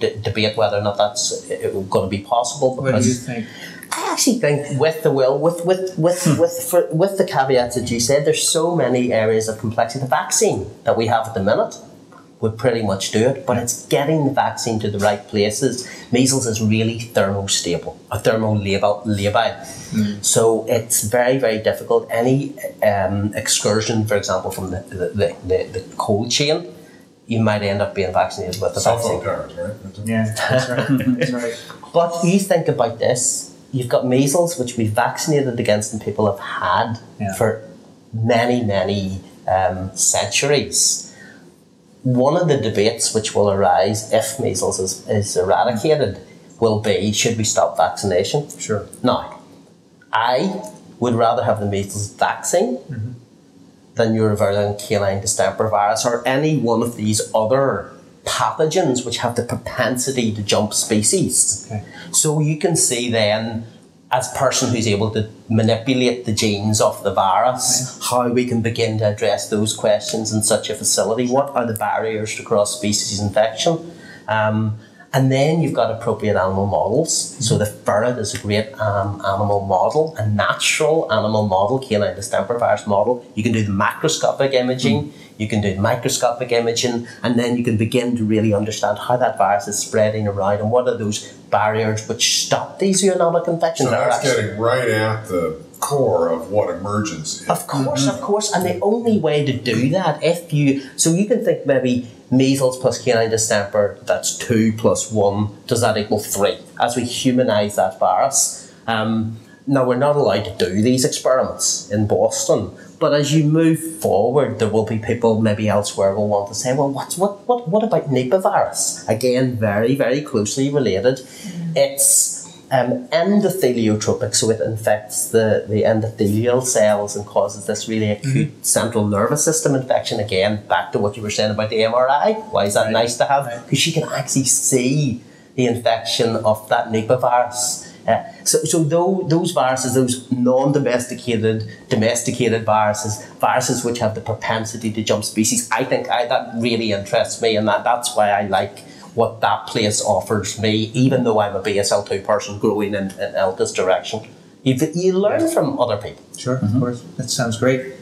debate whether or not that's going to be possible. What do you think? I actually think with the will, with the caveats that you said, there's so many areas of complexity. The vaccine that we have at the minute would pretty much do it, but it's getting the vaccine to the right places. Measles is really thermostable, or thermolabile. So it's very, very difficult. Any excursion, for example, from the cold chain, you might end up being vaccinated with the vaccine. Right? Yeah, that's right. That's right. But you think about this. You've got measles, which we've vaccinated against and people have had for many, many centuries. One of the debates which will arise if measles is eradicated will be, should we stop vaccination? Sure. Now, I would rather have the measles vaccine than neurovirulent canine distemper virus or any one of these other pathogens which have the propensity to jump species. So you can see then, as a person who's able to manipulate the genes of the virus, how we can begin to address those questions in such a facility. What are the barriers to cross-species infection? And then you've got appropriate animal models. So the ferret is a great animal model, a natural animal model, canine distemper virus model. You can do the macroscopic imaging, you can do the microscopic imaging, and then you can begin to really understand how that virus is spreading around and what are those barriers which stop these zoonotic infections. So that's getting right at the core of what emergence is. Of course. And the only way to do that, if you... So you can think maybe measles plus canine distemper, that's 2 plus 1, does that equal 3? As we humanise that virus. Now, we're not allowed to do these experiments in Boston, but as you move forward, there will be people maybe elsewhere will want to say, well, what about Nipah virus? Again, very, very closely related. It's endotheliotropic, so it infects the endothelial cells and causes this really acute central nervous system infection. Again, back to what you were saying about the MRI. Why is that nice to have? Because you can actually see the infection of that Nipah virus. So those viruses, those non-domesticated, domesticated viruses, viruses which have the propensity to jump species, I think that really interests me, and that's why I like what that place offers me, even though I'm a BSL-2 person growing in Elke's direction. You learn from other people. Sure, of course. That sounds great.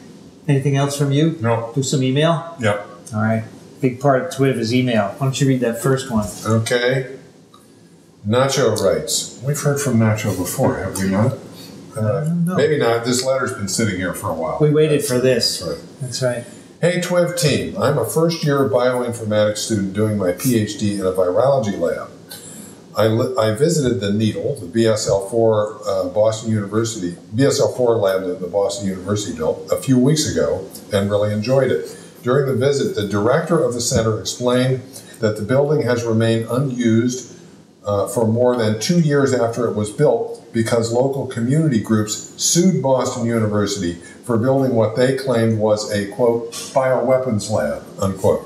Anything else from you? No. Do some email? Yeah. All right. Big part of TWIV is email. Why don't you read that first one? Okay. Nacho writes. We've heard from Nacho before, have we not? Maybe not. This letter's been sitting here for a while. We waited for this. That's right. Hey TWIV team, I'm a first-year bioinformatics student doing my PhD in a virology lab. I visited the NEIDL, the BSL-4 BSL-4 lab that the Boston University built a few weeks ago and really enjoyed it. During the visit, the director of the center explained that the building has remained unused for more than 2 years after it was built because local community groups sued Boston University for building what they claimed was a, quote, bioweapons lab, unquote.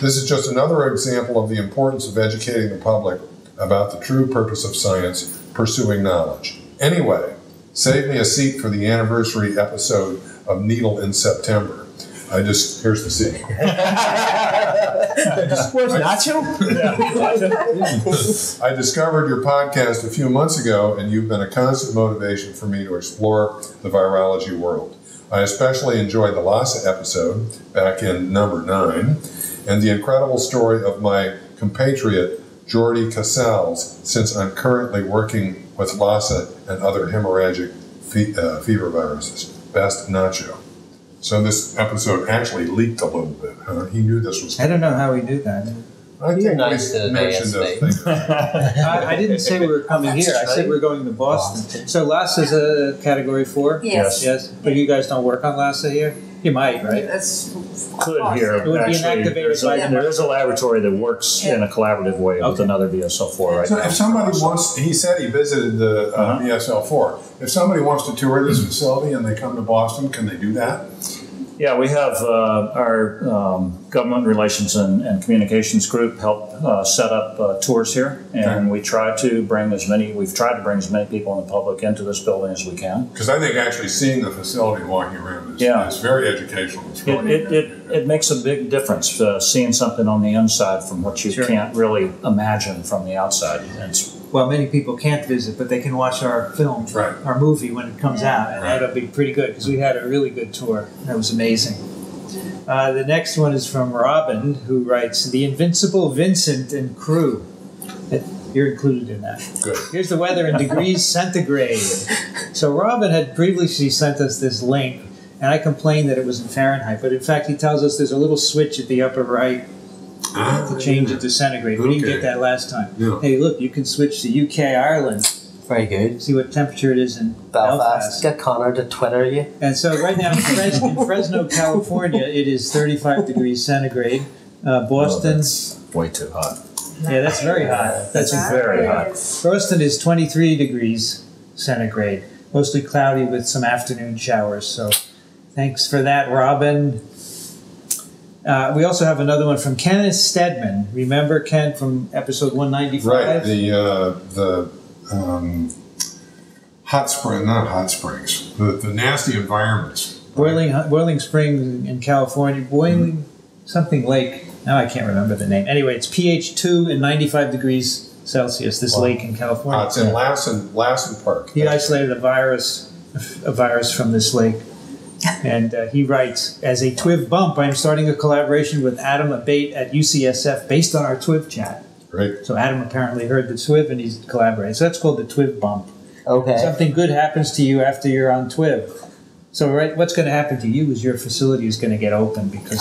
This is just another example of the importance of educating the public about the true purpose of science, pursuing knowledge. Anyway, save me a seat for the anniversary episode of NEIDL in September. Here's the scene. Where's Nacho? I discovered your podcast a few months ago, and you've been a constant motivation for me to explore the virology world. I especially enjoyed the Lhasa episode, back in number 9, and the incredible story of my compatriot, Jordi Casals, since I'm currently working with Lhasa and other hemorrhagic fever viruses. Best Nacho. So this episode actually leaked a little bit. He knew this was... I don't know how he did that. I think we mentioned those things. I didn't say we were coming here. Right. I said we were going to Boston. So Lhasa's a Category 4? Yes. Yes. But you guys don't work on Lhasa here? You might, right? That's could here. It would actually be there is a laboratory that works in a collaborative way with another BSL-4 right now. So if somebody wants, he said he visited the BSL-4. If somebody wants to tour this facility and they come to Boston, can they do that? Yeah, we have our government relations and communications group help set up tours here, and we try to bring as many people in the public into this building as we can. Because I think actually seeing the facility and walking around is very educational. It's really it makes a big difference seeing something on the inside from what you can't really imagine from the outside. Well, many people can't visit, but they can watch our film, our movie, when it comes out, and that'll be pretty good, because we had a really good tour. That was amazing. The next one is from Robin, who writes, The Invincible Vincent and Crew. You're included in that. Good. Here's the weather in degrees centigrade. So Robin had previously sent us this link, and I complained that it was in Fahrenheit, but in fact he tells us there's a little switch at the upper right to change it to centigrade. We didn't get that last time. Yeah. Hey, look, you can switch to UK, Ireland. Very good. See what temperature it is in Belfast. Get Connor to Twitter you. And so right now in Fresno, California, it is 35 degrees centigrade. Boston. Oh, way too hot. Yeah, that's very hot. That's very hot. Boston is 23 degrees centigrade. Mostly cloudy with some afternoon showers. So thanks for that, Robin. We also have another one from Kenneth Stedman. Remember Ken from episode 195? Right, the not hot springs, the nasty environments. Boiling Springs in California, something lake. Now I can't remember the name. Anyway, it's pH 2 and 95 degrees Celsius, this lake in California. It's in Lassen Park. He isolated a virus from this lake. And he writes, as a TWIV bump, I am starting a collaboration with Adam Abate at UCSF based on our TWIV chat. Right. So Adam apparently heard the TWIV and he's collaborating. So that's called the TWIV bump. Okay. Something good happens to you after you're on TWIV. So what's going to happen to you is your facility is going to get open because...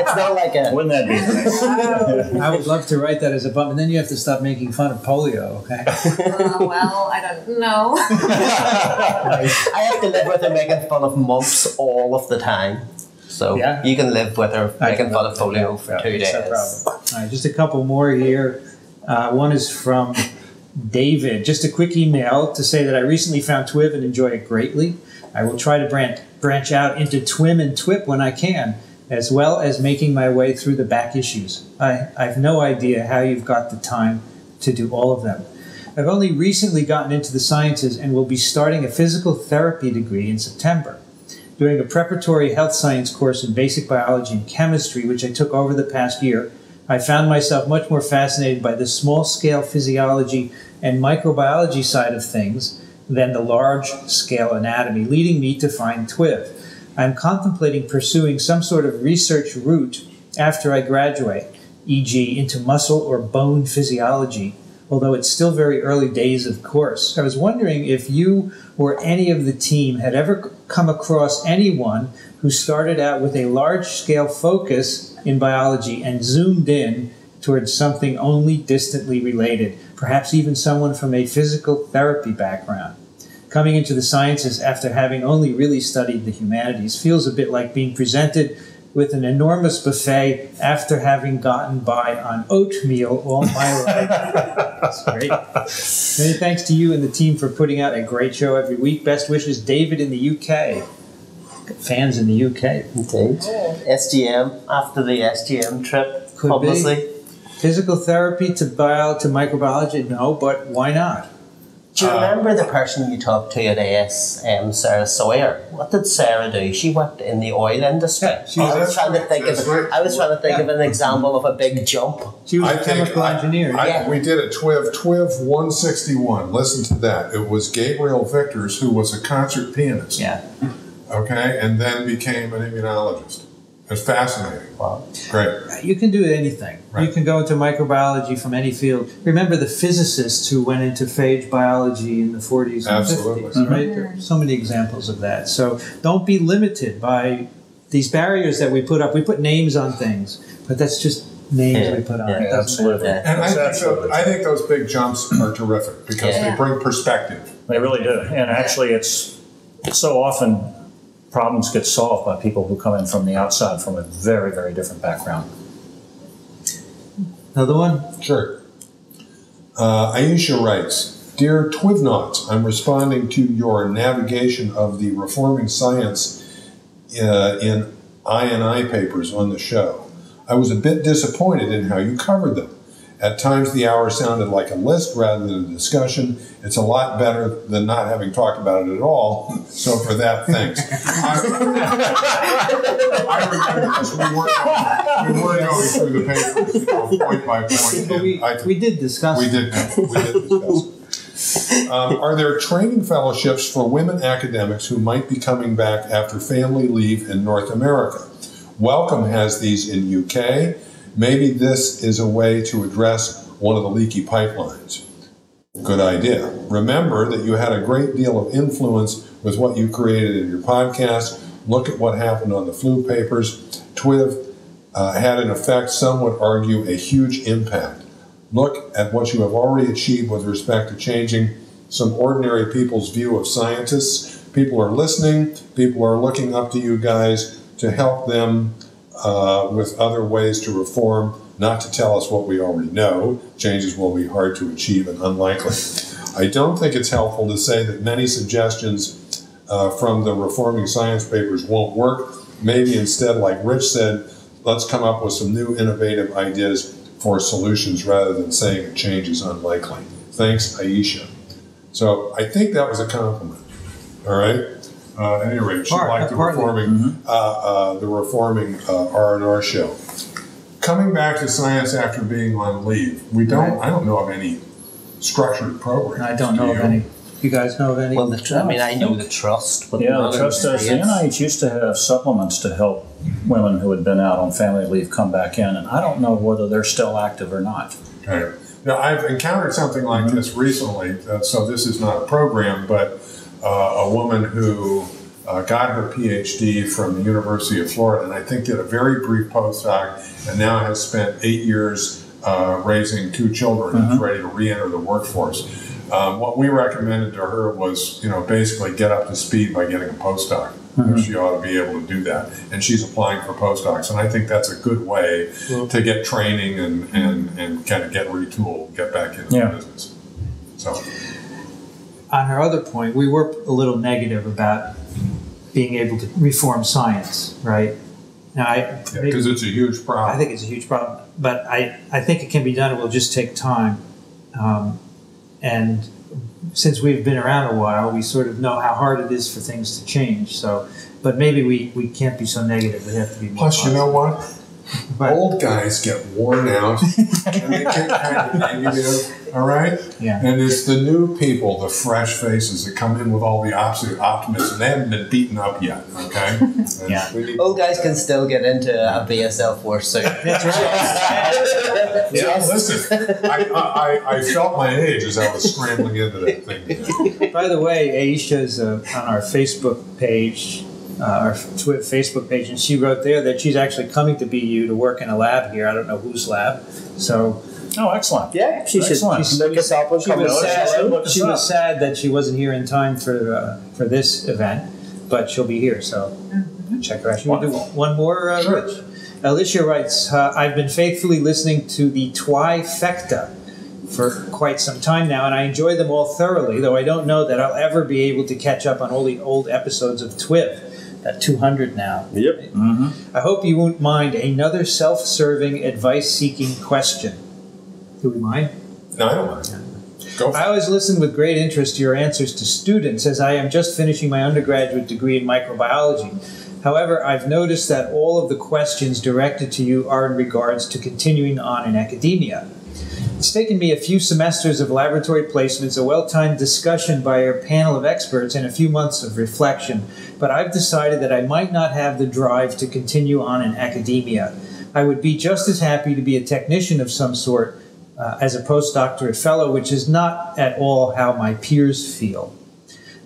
It's not like a... Wouldn't that be nice? I would love to write that as a bump, and then you have to stop making fun of polio, okay? Well, I don't know. I have to live with her making fun of mumps all of the time. So you can live with her making fun of polio for 2 days. No problem. All right, just a couple more here. One is from... David, just a quick email to say that I recently found TWIV and enjoy it greatly. I will try to branch out into TWIM and TWIP when I can, as well as making my way through the back issues. I've no idea how you've got the time to do all of them. I've only recently gotten into the sciences and will be starting a physical therapy degree in September, doing a preparatory health science course in basic biology and chemistry, which I took over the past year. I found myself much more fascinated by the small-scale physiology and microbiology side of things than the large-scale anatomy, leading me to find TWIV. I'm contemplating pursuing some sort of research route after I graduate, e.g. into muscle or bone physiology, although it's still very early days, of course. I was wondering if you or any of the team had ever come across anyone who started out with a large-scale focus in biology and zoomed in towards something only distantly related, perhaps even someone from a physical therapy background. Coming into the sciences after having only really studied the humanities feels a bit like being presented with an enormous buffet after having gotten by on oatmeal all my life. That's great. Many thanks to you and the team for putting out a great show every week. Best wishes, David in the UK. Fans in the UK. Indeed. SGM, after the SGM trip, could obviously. Be. Physical therapy to microbiology, no, but why not? Do you remember the person you talked to at ASM, Sarah Sawyer? What did Sarah do? She worked in the oil industry. Yeah, I was trying to think of an example of a big jump. She was a chemical engineer. We did a TWIV 161. Listen to that. It was Gabriel Victors, who was a concert pianist. Yeah. Okay, and then became an immunologist. It's fascinating. Wow. Great. You can do anything. Right. You can go into microbiology from any field. Remember the physicists who went into phage biology in the 40s and 50s, right? There are so many examples of that. So don't be limited by these barriers that we put up. We put names on things, but that's just names we put on. Yeah, absolutely. And I think those big jumps are terrific because they bring perspective. They really do. And actually it's so often problems get solved by people who come in from the outside from a very, very different background. Another one? Sure. Aisha writes, Dear Twivnauts, I'm responding to your navigation of the reforming science in INI papers on the show. I was a bit disappointed in how you covered them. At times the hour sounded like a list rather than a discussion. It's a lot better than not having talked about it at all. So for that, thanks. I remember this. We were going through the papers point by point. We did discuss. Are there training fellowships for women academics who might be coming back after family leave in North America? Wellcome has these in UK. Maybe this is a way to address one of the leaky pipelines. Good idea. Remember that you had a great deal of influence with what you created in your podcast. Look at what happened on the flu papers. TWIV had an effect, some would argue a huge impact. Look at what you have already achieved with respect to changing some ordinary people's view of scientists. People are listening. People are looking up to you guys to help them with other ways to reform, not to tell us what we already know. Changes will be hard to achieve and unlikely. I don't think it's helpful to say that many suggestions from the reforming science papers won't work. Maybe instead, like Rich said, let's come up with some new innovative ideas for solutions rather than saying a change is unlikely. Thanks, Aisha. So I think that was a compliment, all right? At any rate, she liked the reforming R&R show. Coming back to science after being on leave, I don't know of any structured program. I don't know of any. You guys know of any? Well, I know the Trust. But yeah, the Trust does. The NIAID used to have supplements to help women who had been out on family leave come back in, and I don't know whether they're still active or not. Okay. Now, I've encountered something like this recently, so this is not a program, but a woman who got her PhD from the University of Florida and I think did a very brief postdoc and now has spent 8 years raising 2 children and is ready to re-enter the workforce. What we recommended to her was, basically get up to speed by getting a postdoc. She ought to be able to do that. And she's applying for postdocs. And I think that's a good way to get training and kind of get retooled, get back into the business. So. On her other point, we were a little negative about being able to reform science, right? Because it's a huge problem. I think it's a huge problem, but I think it can be done. It will just take time. And since we've been around a while, we sort of know how hard it is for things to change. So, but maybe we can't be so negative. We have to be more positive. Plus, you know what? But old guys get worn out and they get kind of negative, all right? Yeah. And it's the new people, the fresh faces that come in with all the optimism, and they haven't been beaten up yet, okay? Yeah. Old guys can still get into a BSL-4 suit. That's right. Yeah, listen, I felt my age as I was scrambling into that thing today. By the way, Aisha's on our Facebook page, our Facebook page, and she wrote there that she's actually coming to BU to work in a lab here. I don't know whose lab. So, oh, excellent! Yeah, she excellent. Should look us up. She was sad that she wasn't here in time for this event, but she'll be here. So, check her out. She do one more. Rich. Alicia writes, "I've been faithfully listening to the Twifecta for quite some time now, and I enjoy them all thoroughly. Though I don't know that I'll ever be able to catch up on all the old episodes of TWIV." At 200 now. Yep. Mm-hmm. I hope you won't mind another self-serving, advice-seeking question. Do we mind? No, I don't mind. Go. I always listen with great interest to your answers to students, as I am just finishing my undergraduate degree in microbiology. However, I've noticed that all of the questions directed to you are in regards to continuing on in academia. It's taken me a few semesters of laboratory placements, a well-timed discussion by your panel of experts, and a few months of reflection, but I've decided that I might not have the drive to continue on in academia. I would be just as happy to be a technician of some sort as a postdoctorate fellow, which is not at all how my peers feel.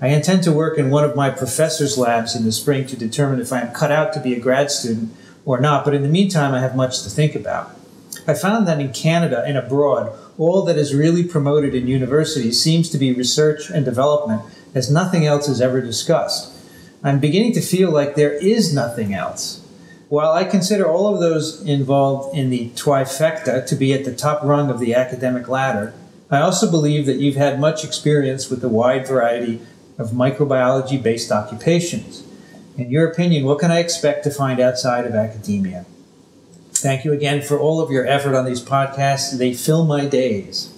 I intend to work in one of my professor's labs in the spring to determine if I am cut out to be a grad student or not, but in the meantime, I have much to think about. I found that in Canada and abroad, all that is really promoted in universities seems to be research and development, as nothing else is ever discussed. I'm beginning to feel like there is nothing else. While I consider all of those involved in the trifecta to be at the top rung of the academic ladder, I also believe that you've had much experience with the wide variety of microbiology-based occupations. In your opinion, what can I expect to find outside of academia? Thank you again for all of your effort on these podcasts. They fill my days.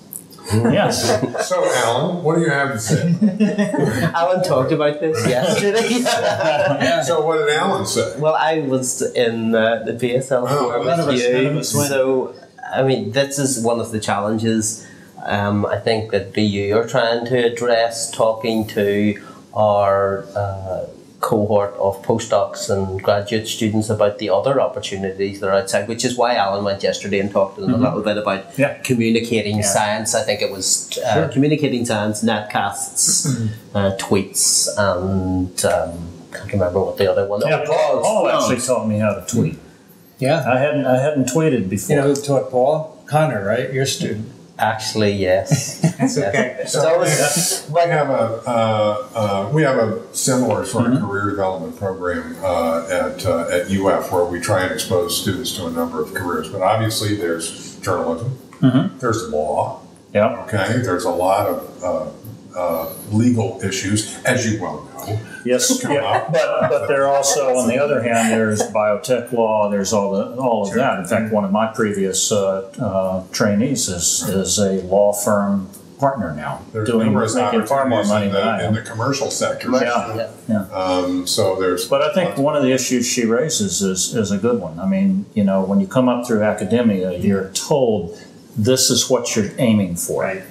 Yes. So, Alan, what do you have to say? Alan talked about this yesterday. So, what did Alan say? Well, I was in the BSL with you. So, I mean, this is one of the challenges I think that BU are trying to address, talking to our cohort of postdocs and graduate students about the other opportunities that are outside, which is why Alan went yesterday and talked to them a little bit about communicating science. I think it was communicating science, netcasts, tweets, and I can't remember what the other one was. Yeah, Paul actually taught me how to tweet. Yeah, I hadn't tweeted before. You know who taught Paul? Connor, right? Your student. Actually, yes. That's okay. So we have a similar sort of career development program at UF where we try and expose students to a number of careers. But obviously, there's journalism, there's law, okay, there's a lot of legal issues, as you well know. Yes, but there also, on the other hand, there's biotech law. There's all of that. In fact, one of my previous trainees is a law firm partner now. There's numerous opportunities far more money in the commercial sector. Right. So there's. But I think one of the issues she raises is a good one. I mean, you know, when you come up through academia, you're told this is what you're aiming for, right.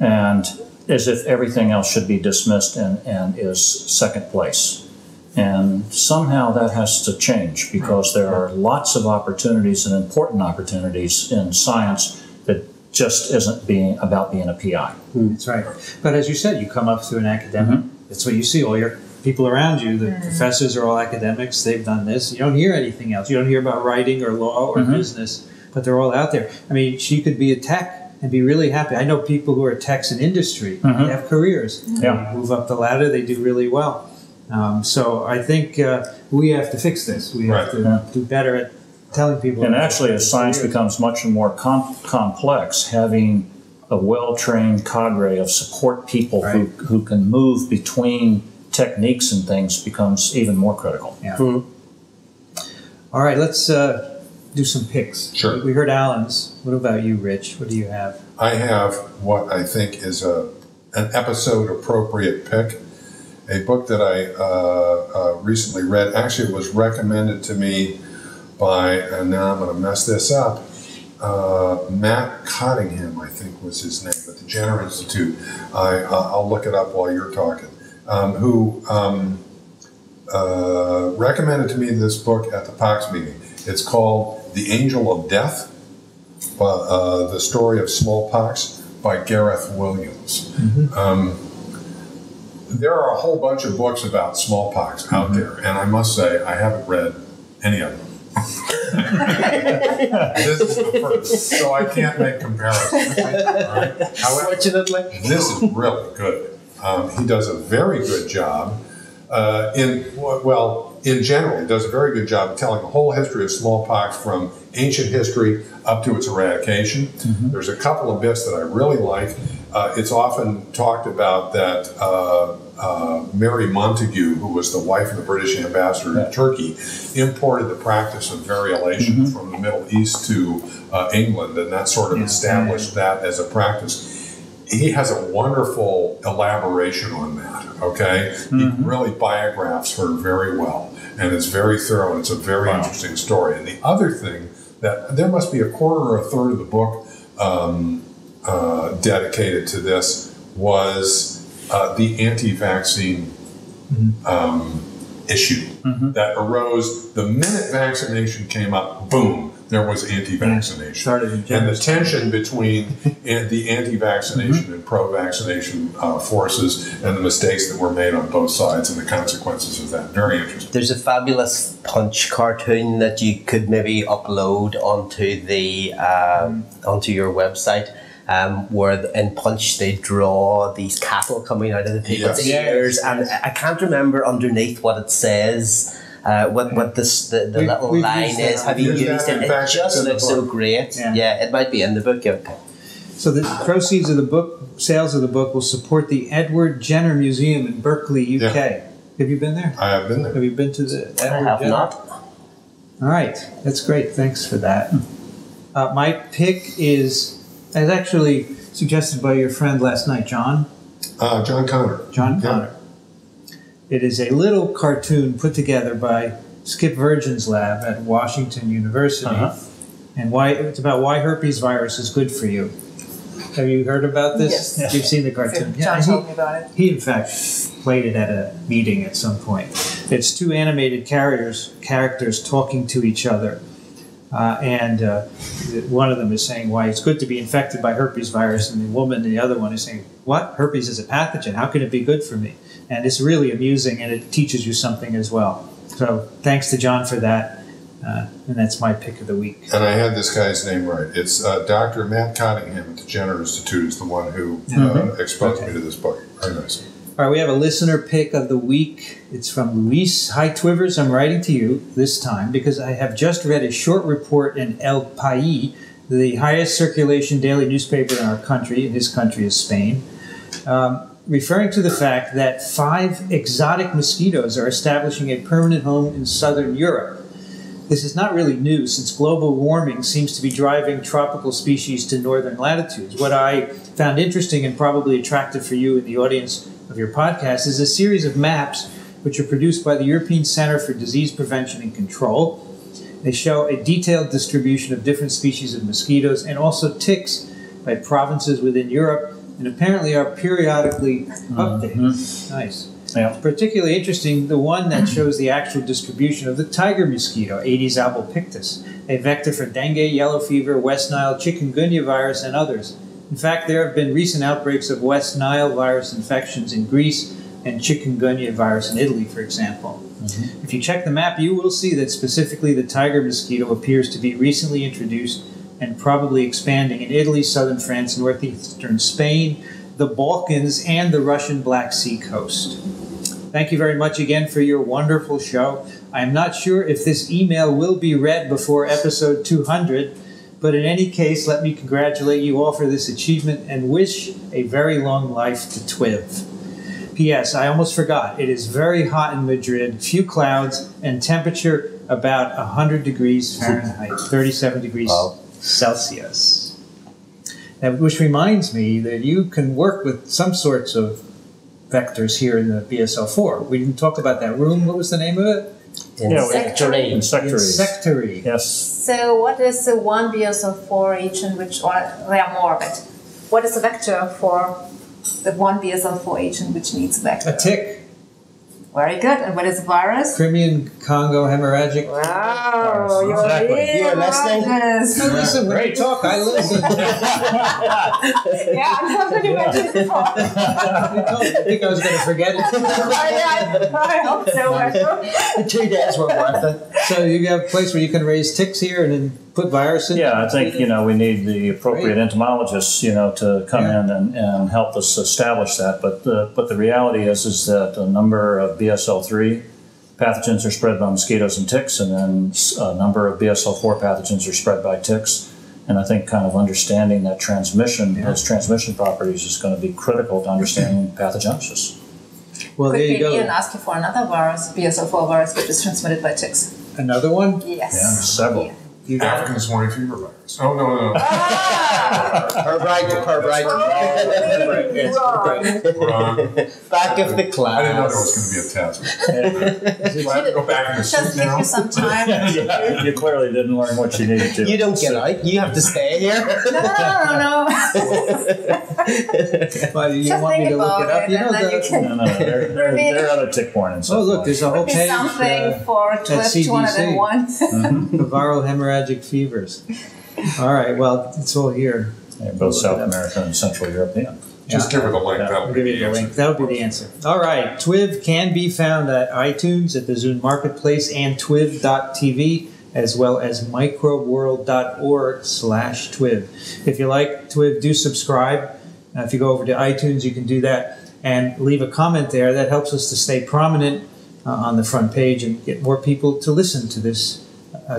And as if everything else should be dismissed and is second place. And somehow that has to change because there are lots of opportunities and important opportunities in science that just isn't about being a PI. That's right. But as you said, you come up through an academic. That's what you see. All your people around you, the professors are all academics. They've done this. You don't hear anything else. You don't hear about writing or law or business, but they're all out there. I mean, she could be a tech and be really happy. I know people who are techs in industry. They have careers. They move up the ladder. They do really well. So I think we have to fix this. We have to do better at telling people. And actually, as science becomes much more complex, having a well-trained cadre of support people who can move between techniques and things becomes even more critical. Yeah. All right, let's do some picks. Sure. We heard Alan's. What about you, Rich? What do you have? I have what I think is an episode-appropriate pick, a book that I recently read. Actually, it was recommended to me by, and now I'm going to mess this up, Matt Cottingham, I think was his name, at the Jenner Institute. I'll look it up while you're talking. Who recommended to me this book at the POX meeting. It's called The Angel of Death, The Story of Smallpox by Gareth Williams. Mm-hmm. There are a whole bunch of books about smallpox out mm-hmm. there, and I must say I haven't read any of them. This is the first, so I can't make comparisons. Right? However, this is really good. He does a very good job in general, he does a very good job of telling the whole history of smallpox from ancient history up to its eradication. Mm-hmm. There's a couple of bits that I really like. It's often talked about that Mary Montagu, who was the wife of the British ambassador to Turkey, imported the practice of variolation mm-hmm. from the Middle East to England, and that sort of established that as a practice. He has a wonderful elaboration on that, okay? Mm-hmm. He really biographs her very well, and it's very thorough, and it's a very interesting story. And the other thing, that there must be a quarter or a third of the book dedicated to this, was the anti-vaccine mm-hmm. Issue mm-hmm. that arose the minute vaccination came up, boom. There was anti-vaccination, and the tension between the anti-vaccination mm-hmm. and pro-vaccination forces, and the mistakes that were made on both sides, and the consequences of that. Very interesting. There's a fabulous Punch cartoon that you could maybe upload onto the onto your website, where in Punch they draw these cattle coming out of the people's ears, and I can't remember underneath what it says. What the little line is. Have you used it? It just looks so great. Yeah, it might be in the book. Yeah. So the proceeds of the book, sales of the book, will support the Edward Jenner Museum in Berkeley, UK. Yeah. Have you been there? I have been there. Have you been to the Edward Jenner? I have not. All right. That's great. Thanks for that. My pick is actually suggested by your friend last night, John. John Connor. John Connor. Yeah. It is a little cartoon put together by Skip Virgin's lab at Washington University, and it's about why herpes virus is good for you. Have you heard about this? Yes. You've seen the cartoon. John told me about it. He, in fact, played it at a meeting at some point. It's two animated characters talking to each other, and one of them is saying why it's good to be infected by herpes virus, and the other one is saying, "What? Herpes is a pathogen. How can it be good for me?" And it's really amusing, and it teaches you something as well. So thanks to John for that, and that's my pick of the week. And I had this guy's name right. It's Dr. Matt Cottingham at the Jenner Institute is the one who exposed me to this book. Very nice. All right, we have a listener pick of the week. It's from Luis. Hi, Twivers. I'm writing to you this time because I have just read a short report in El País, the highest circulation daily newspaper in our country, and his country is Spain, referring to the fact that 5 exotic mosquitoes are establishing a permanent home in southern Europe. This is not really new, since global warming seems to be driving tropical species to northern latitudes. What I found interesting and probably attractive for you in the audience of your podcast is a series of maps which are produced by the European Center for Disease Prevention and Control. They show a detailed distribution of different species of mosquitoes and also ticks by provinces within Europe, and apparently are periodically updated. Mm-hmm. Nice. Yeah. Particularly interesting, the one that shows the actual distribution of the tiger mosquito, Aedes albopictus, a vector for dengue, yellow fever, West Nile, chikungunya virus, and others. In fact, there have been recent outbreaks of West Nile virus infections in Greece and chikungunya virus in Italy, for example. Mm-hmm. If you check the map, you will see that specifically the tiger mosquito appears to be recently introduced and probably expanding in Italy, southern France, northeastern Spain, the Balkans, and the Russian Black Sea coast. Thank you very much again for your wonderful show. I am not sure if this email will be read before episode 200, but in any case, let me congratulate you all for this achievement and wish a very long life to TWIV. P.S. I almost forgot. It is very hot in Madrid, few clouds, and temperature about 100 degrees Fahrenheit, 37 degrees Celsius. Now, which reminds me that you can work with some sorts of vectors here in the BSL-4. We didn't talk about that room. What was the name of it? Insectary. Insectary. Yes. So what is the one BSL-4 agent which, or they are morbid? What is the vector for the one BSL-4 agent which needs a vector? A tick. Very good. And what is the virus? Crimean-Congo hemorrhagic. Wow, virus. You're exactly. You're listening. You listen when you talk. I listen. Yeah, I'm not going to mention it. I think I was going to forget it. I hope so. 2 days were worth it. So you have a place where you can raise ticks here and then put virus in. Yeah, I think we need the appropriate entomologists, to come in and help us establish that. But the reality is that a number of BSL-3 pathogens are spread by mosquitoes and ticks, and then a number of BSL-4 pathogens are spread by ticks. And I think kind of understanding that transmission, those transmission properties, is going to be critical to understanding pathogenesis. Well, there you go. Ian asked you for another virus, BSL-4 virus, which is transmitted by ticks. Another one? Yes. Yeah, several. Yeah. African swine fever virus. Oh, no. Pirbright. Back of the class. I didn't know there was going to be a test. Do I have to go back in the suit now? You some time. You clearly didn't learn what you needed to. You don't get out. You have to stay here. No. Well, you want me to look it up? There are other tick-borne and stuff. Oh, look, there's a whole page. Something for 12,201. The viral hemorrhagic fevers. All right, well, it's all here. Yeah, both South America and Central Europe. Yeah. Just give her the link. That'll be the answer. All right, TWIV can be found at iTunes, at the Zune Marketplace, and TWIV.tv, as well as microbeworld.org/TWIV. If you like TWIV, do subscribe. If you go over to iTunes, you can do that and leave a comment there. That helps us to stay prominent on the front page and get more people to listen to this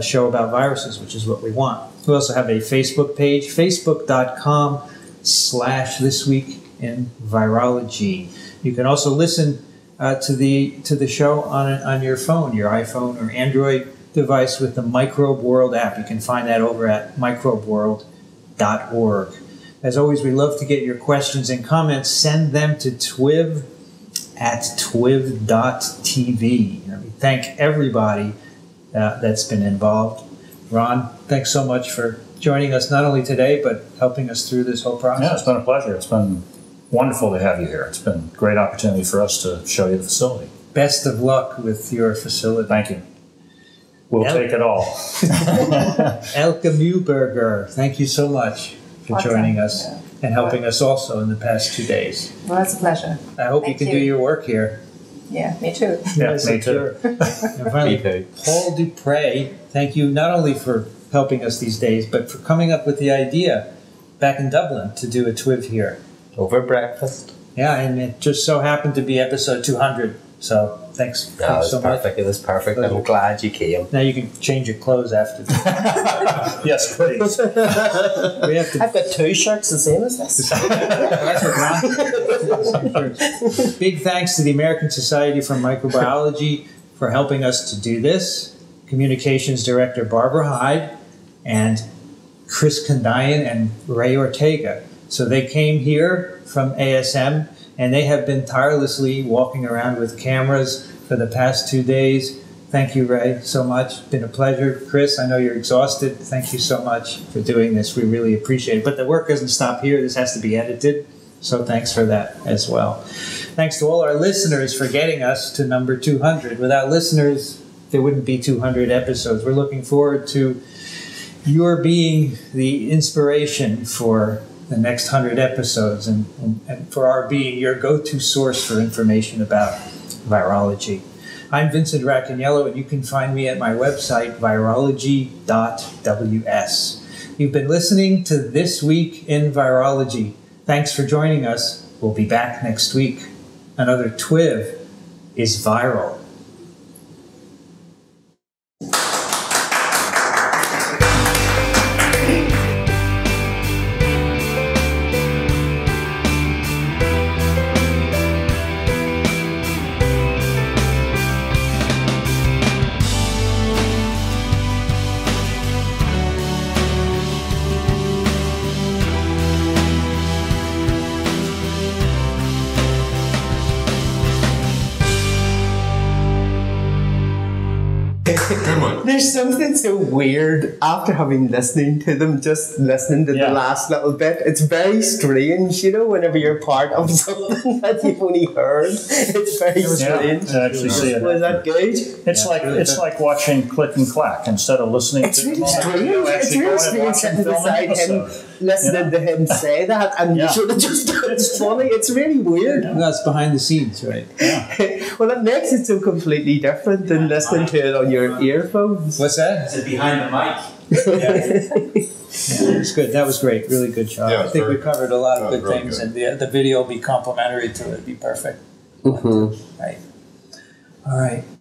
show about viruses, which is what we want. We also have a Facebook page, facebook.com/thisweekinvirology. You can also listen to the show on your phone, your iPhone or Android device, with the Microbe World app. You can find that over at microbeworld.org. As always, we love to get your questions and comments. Send them to twiv@twiv.tv. And we thank everybody that's been involved. Ron, thanks so much for joining us, not only today, but helping us through this whole process. Yeah, it's been a pleasure. It's been wonderful to have you here. It's been a great opportunity for us to show you the facility. Best of luck with your facility. Thank you. We'll take it all. Elke Mühlberger, thank you so much for joining us and helping us also in the past 2 days. Well, it's a pleasure. I hope you can do your work here. Yeah, me too. Yeah, me too. And finally, Paul Duprex, thank you not only for helping us these days, but for coming up with the idea back in Dublin to do a TWIV here. Over breakfast. Yeah, and it just so happened to be episode 200. So thanks so much. It was perfect. I'm glad you came. Now you can change your clothes after this. Yes, please. I've got two shirts the same as this. That's what Ron. Big thanks to the American Society for Microbiology for helping us to do this. Communications Director Barbara Hyde and Chris Kondayan and Ray Ortega. So they came here from ASM, and they have been tirelessly walking around with cameras for the past 2 days. Thank you, Ray, so much. It's been a pleasure. Chris, I know you're exhausted. Thank you so much for doing this. We really appreciate it. But the work doesn't stop here. This has to be edited. So thanks for that as well. Thanks to all our listeners for getting us to number 200. Without listeners, there wouldn't be 200 episodes. We're looking forward to your being the inspiration for the next 100 episodes, and for our being your go-to source for information about virology. I'm Vincent Racaniello, and you can find me at my website, virology.ws. You've been listening to This Week in Virology. Thanks for joining us. We'll be back next week. Another TWIV is viral. good one. There's something so weird after having listening to them, just listening to the last little bit. It's very strange, you know, whenever you're part of something that you've only heard. It's very strange. Yeah, actually see it. Was that good? It's like really it's good. Like watching Click and Clack instead of listening to really strange. You know, it's really strange sitting beside him, listening to him say that, and you sort of just it's funny. It's really weird. Yeah. That's behind the scenes, right? Yeah. Well, it makes it so completely different than listening to it on your earphones. What's that? Is it behind the mic? Yeah. Yeah, it was good. That was great. Really good job. Yeah, I think we covered a lot of good things, and the video will be complimentary to it. It'll be perfect. Mm-hmm. Right. All right.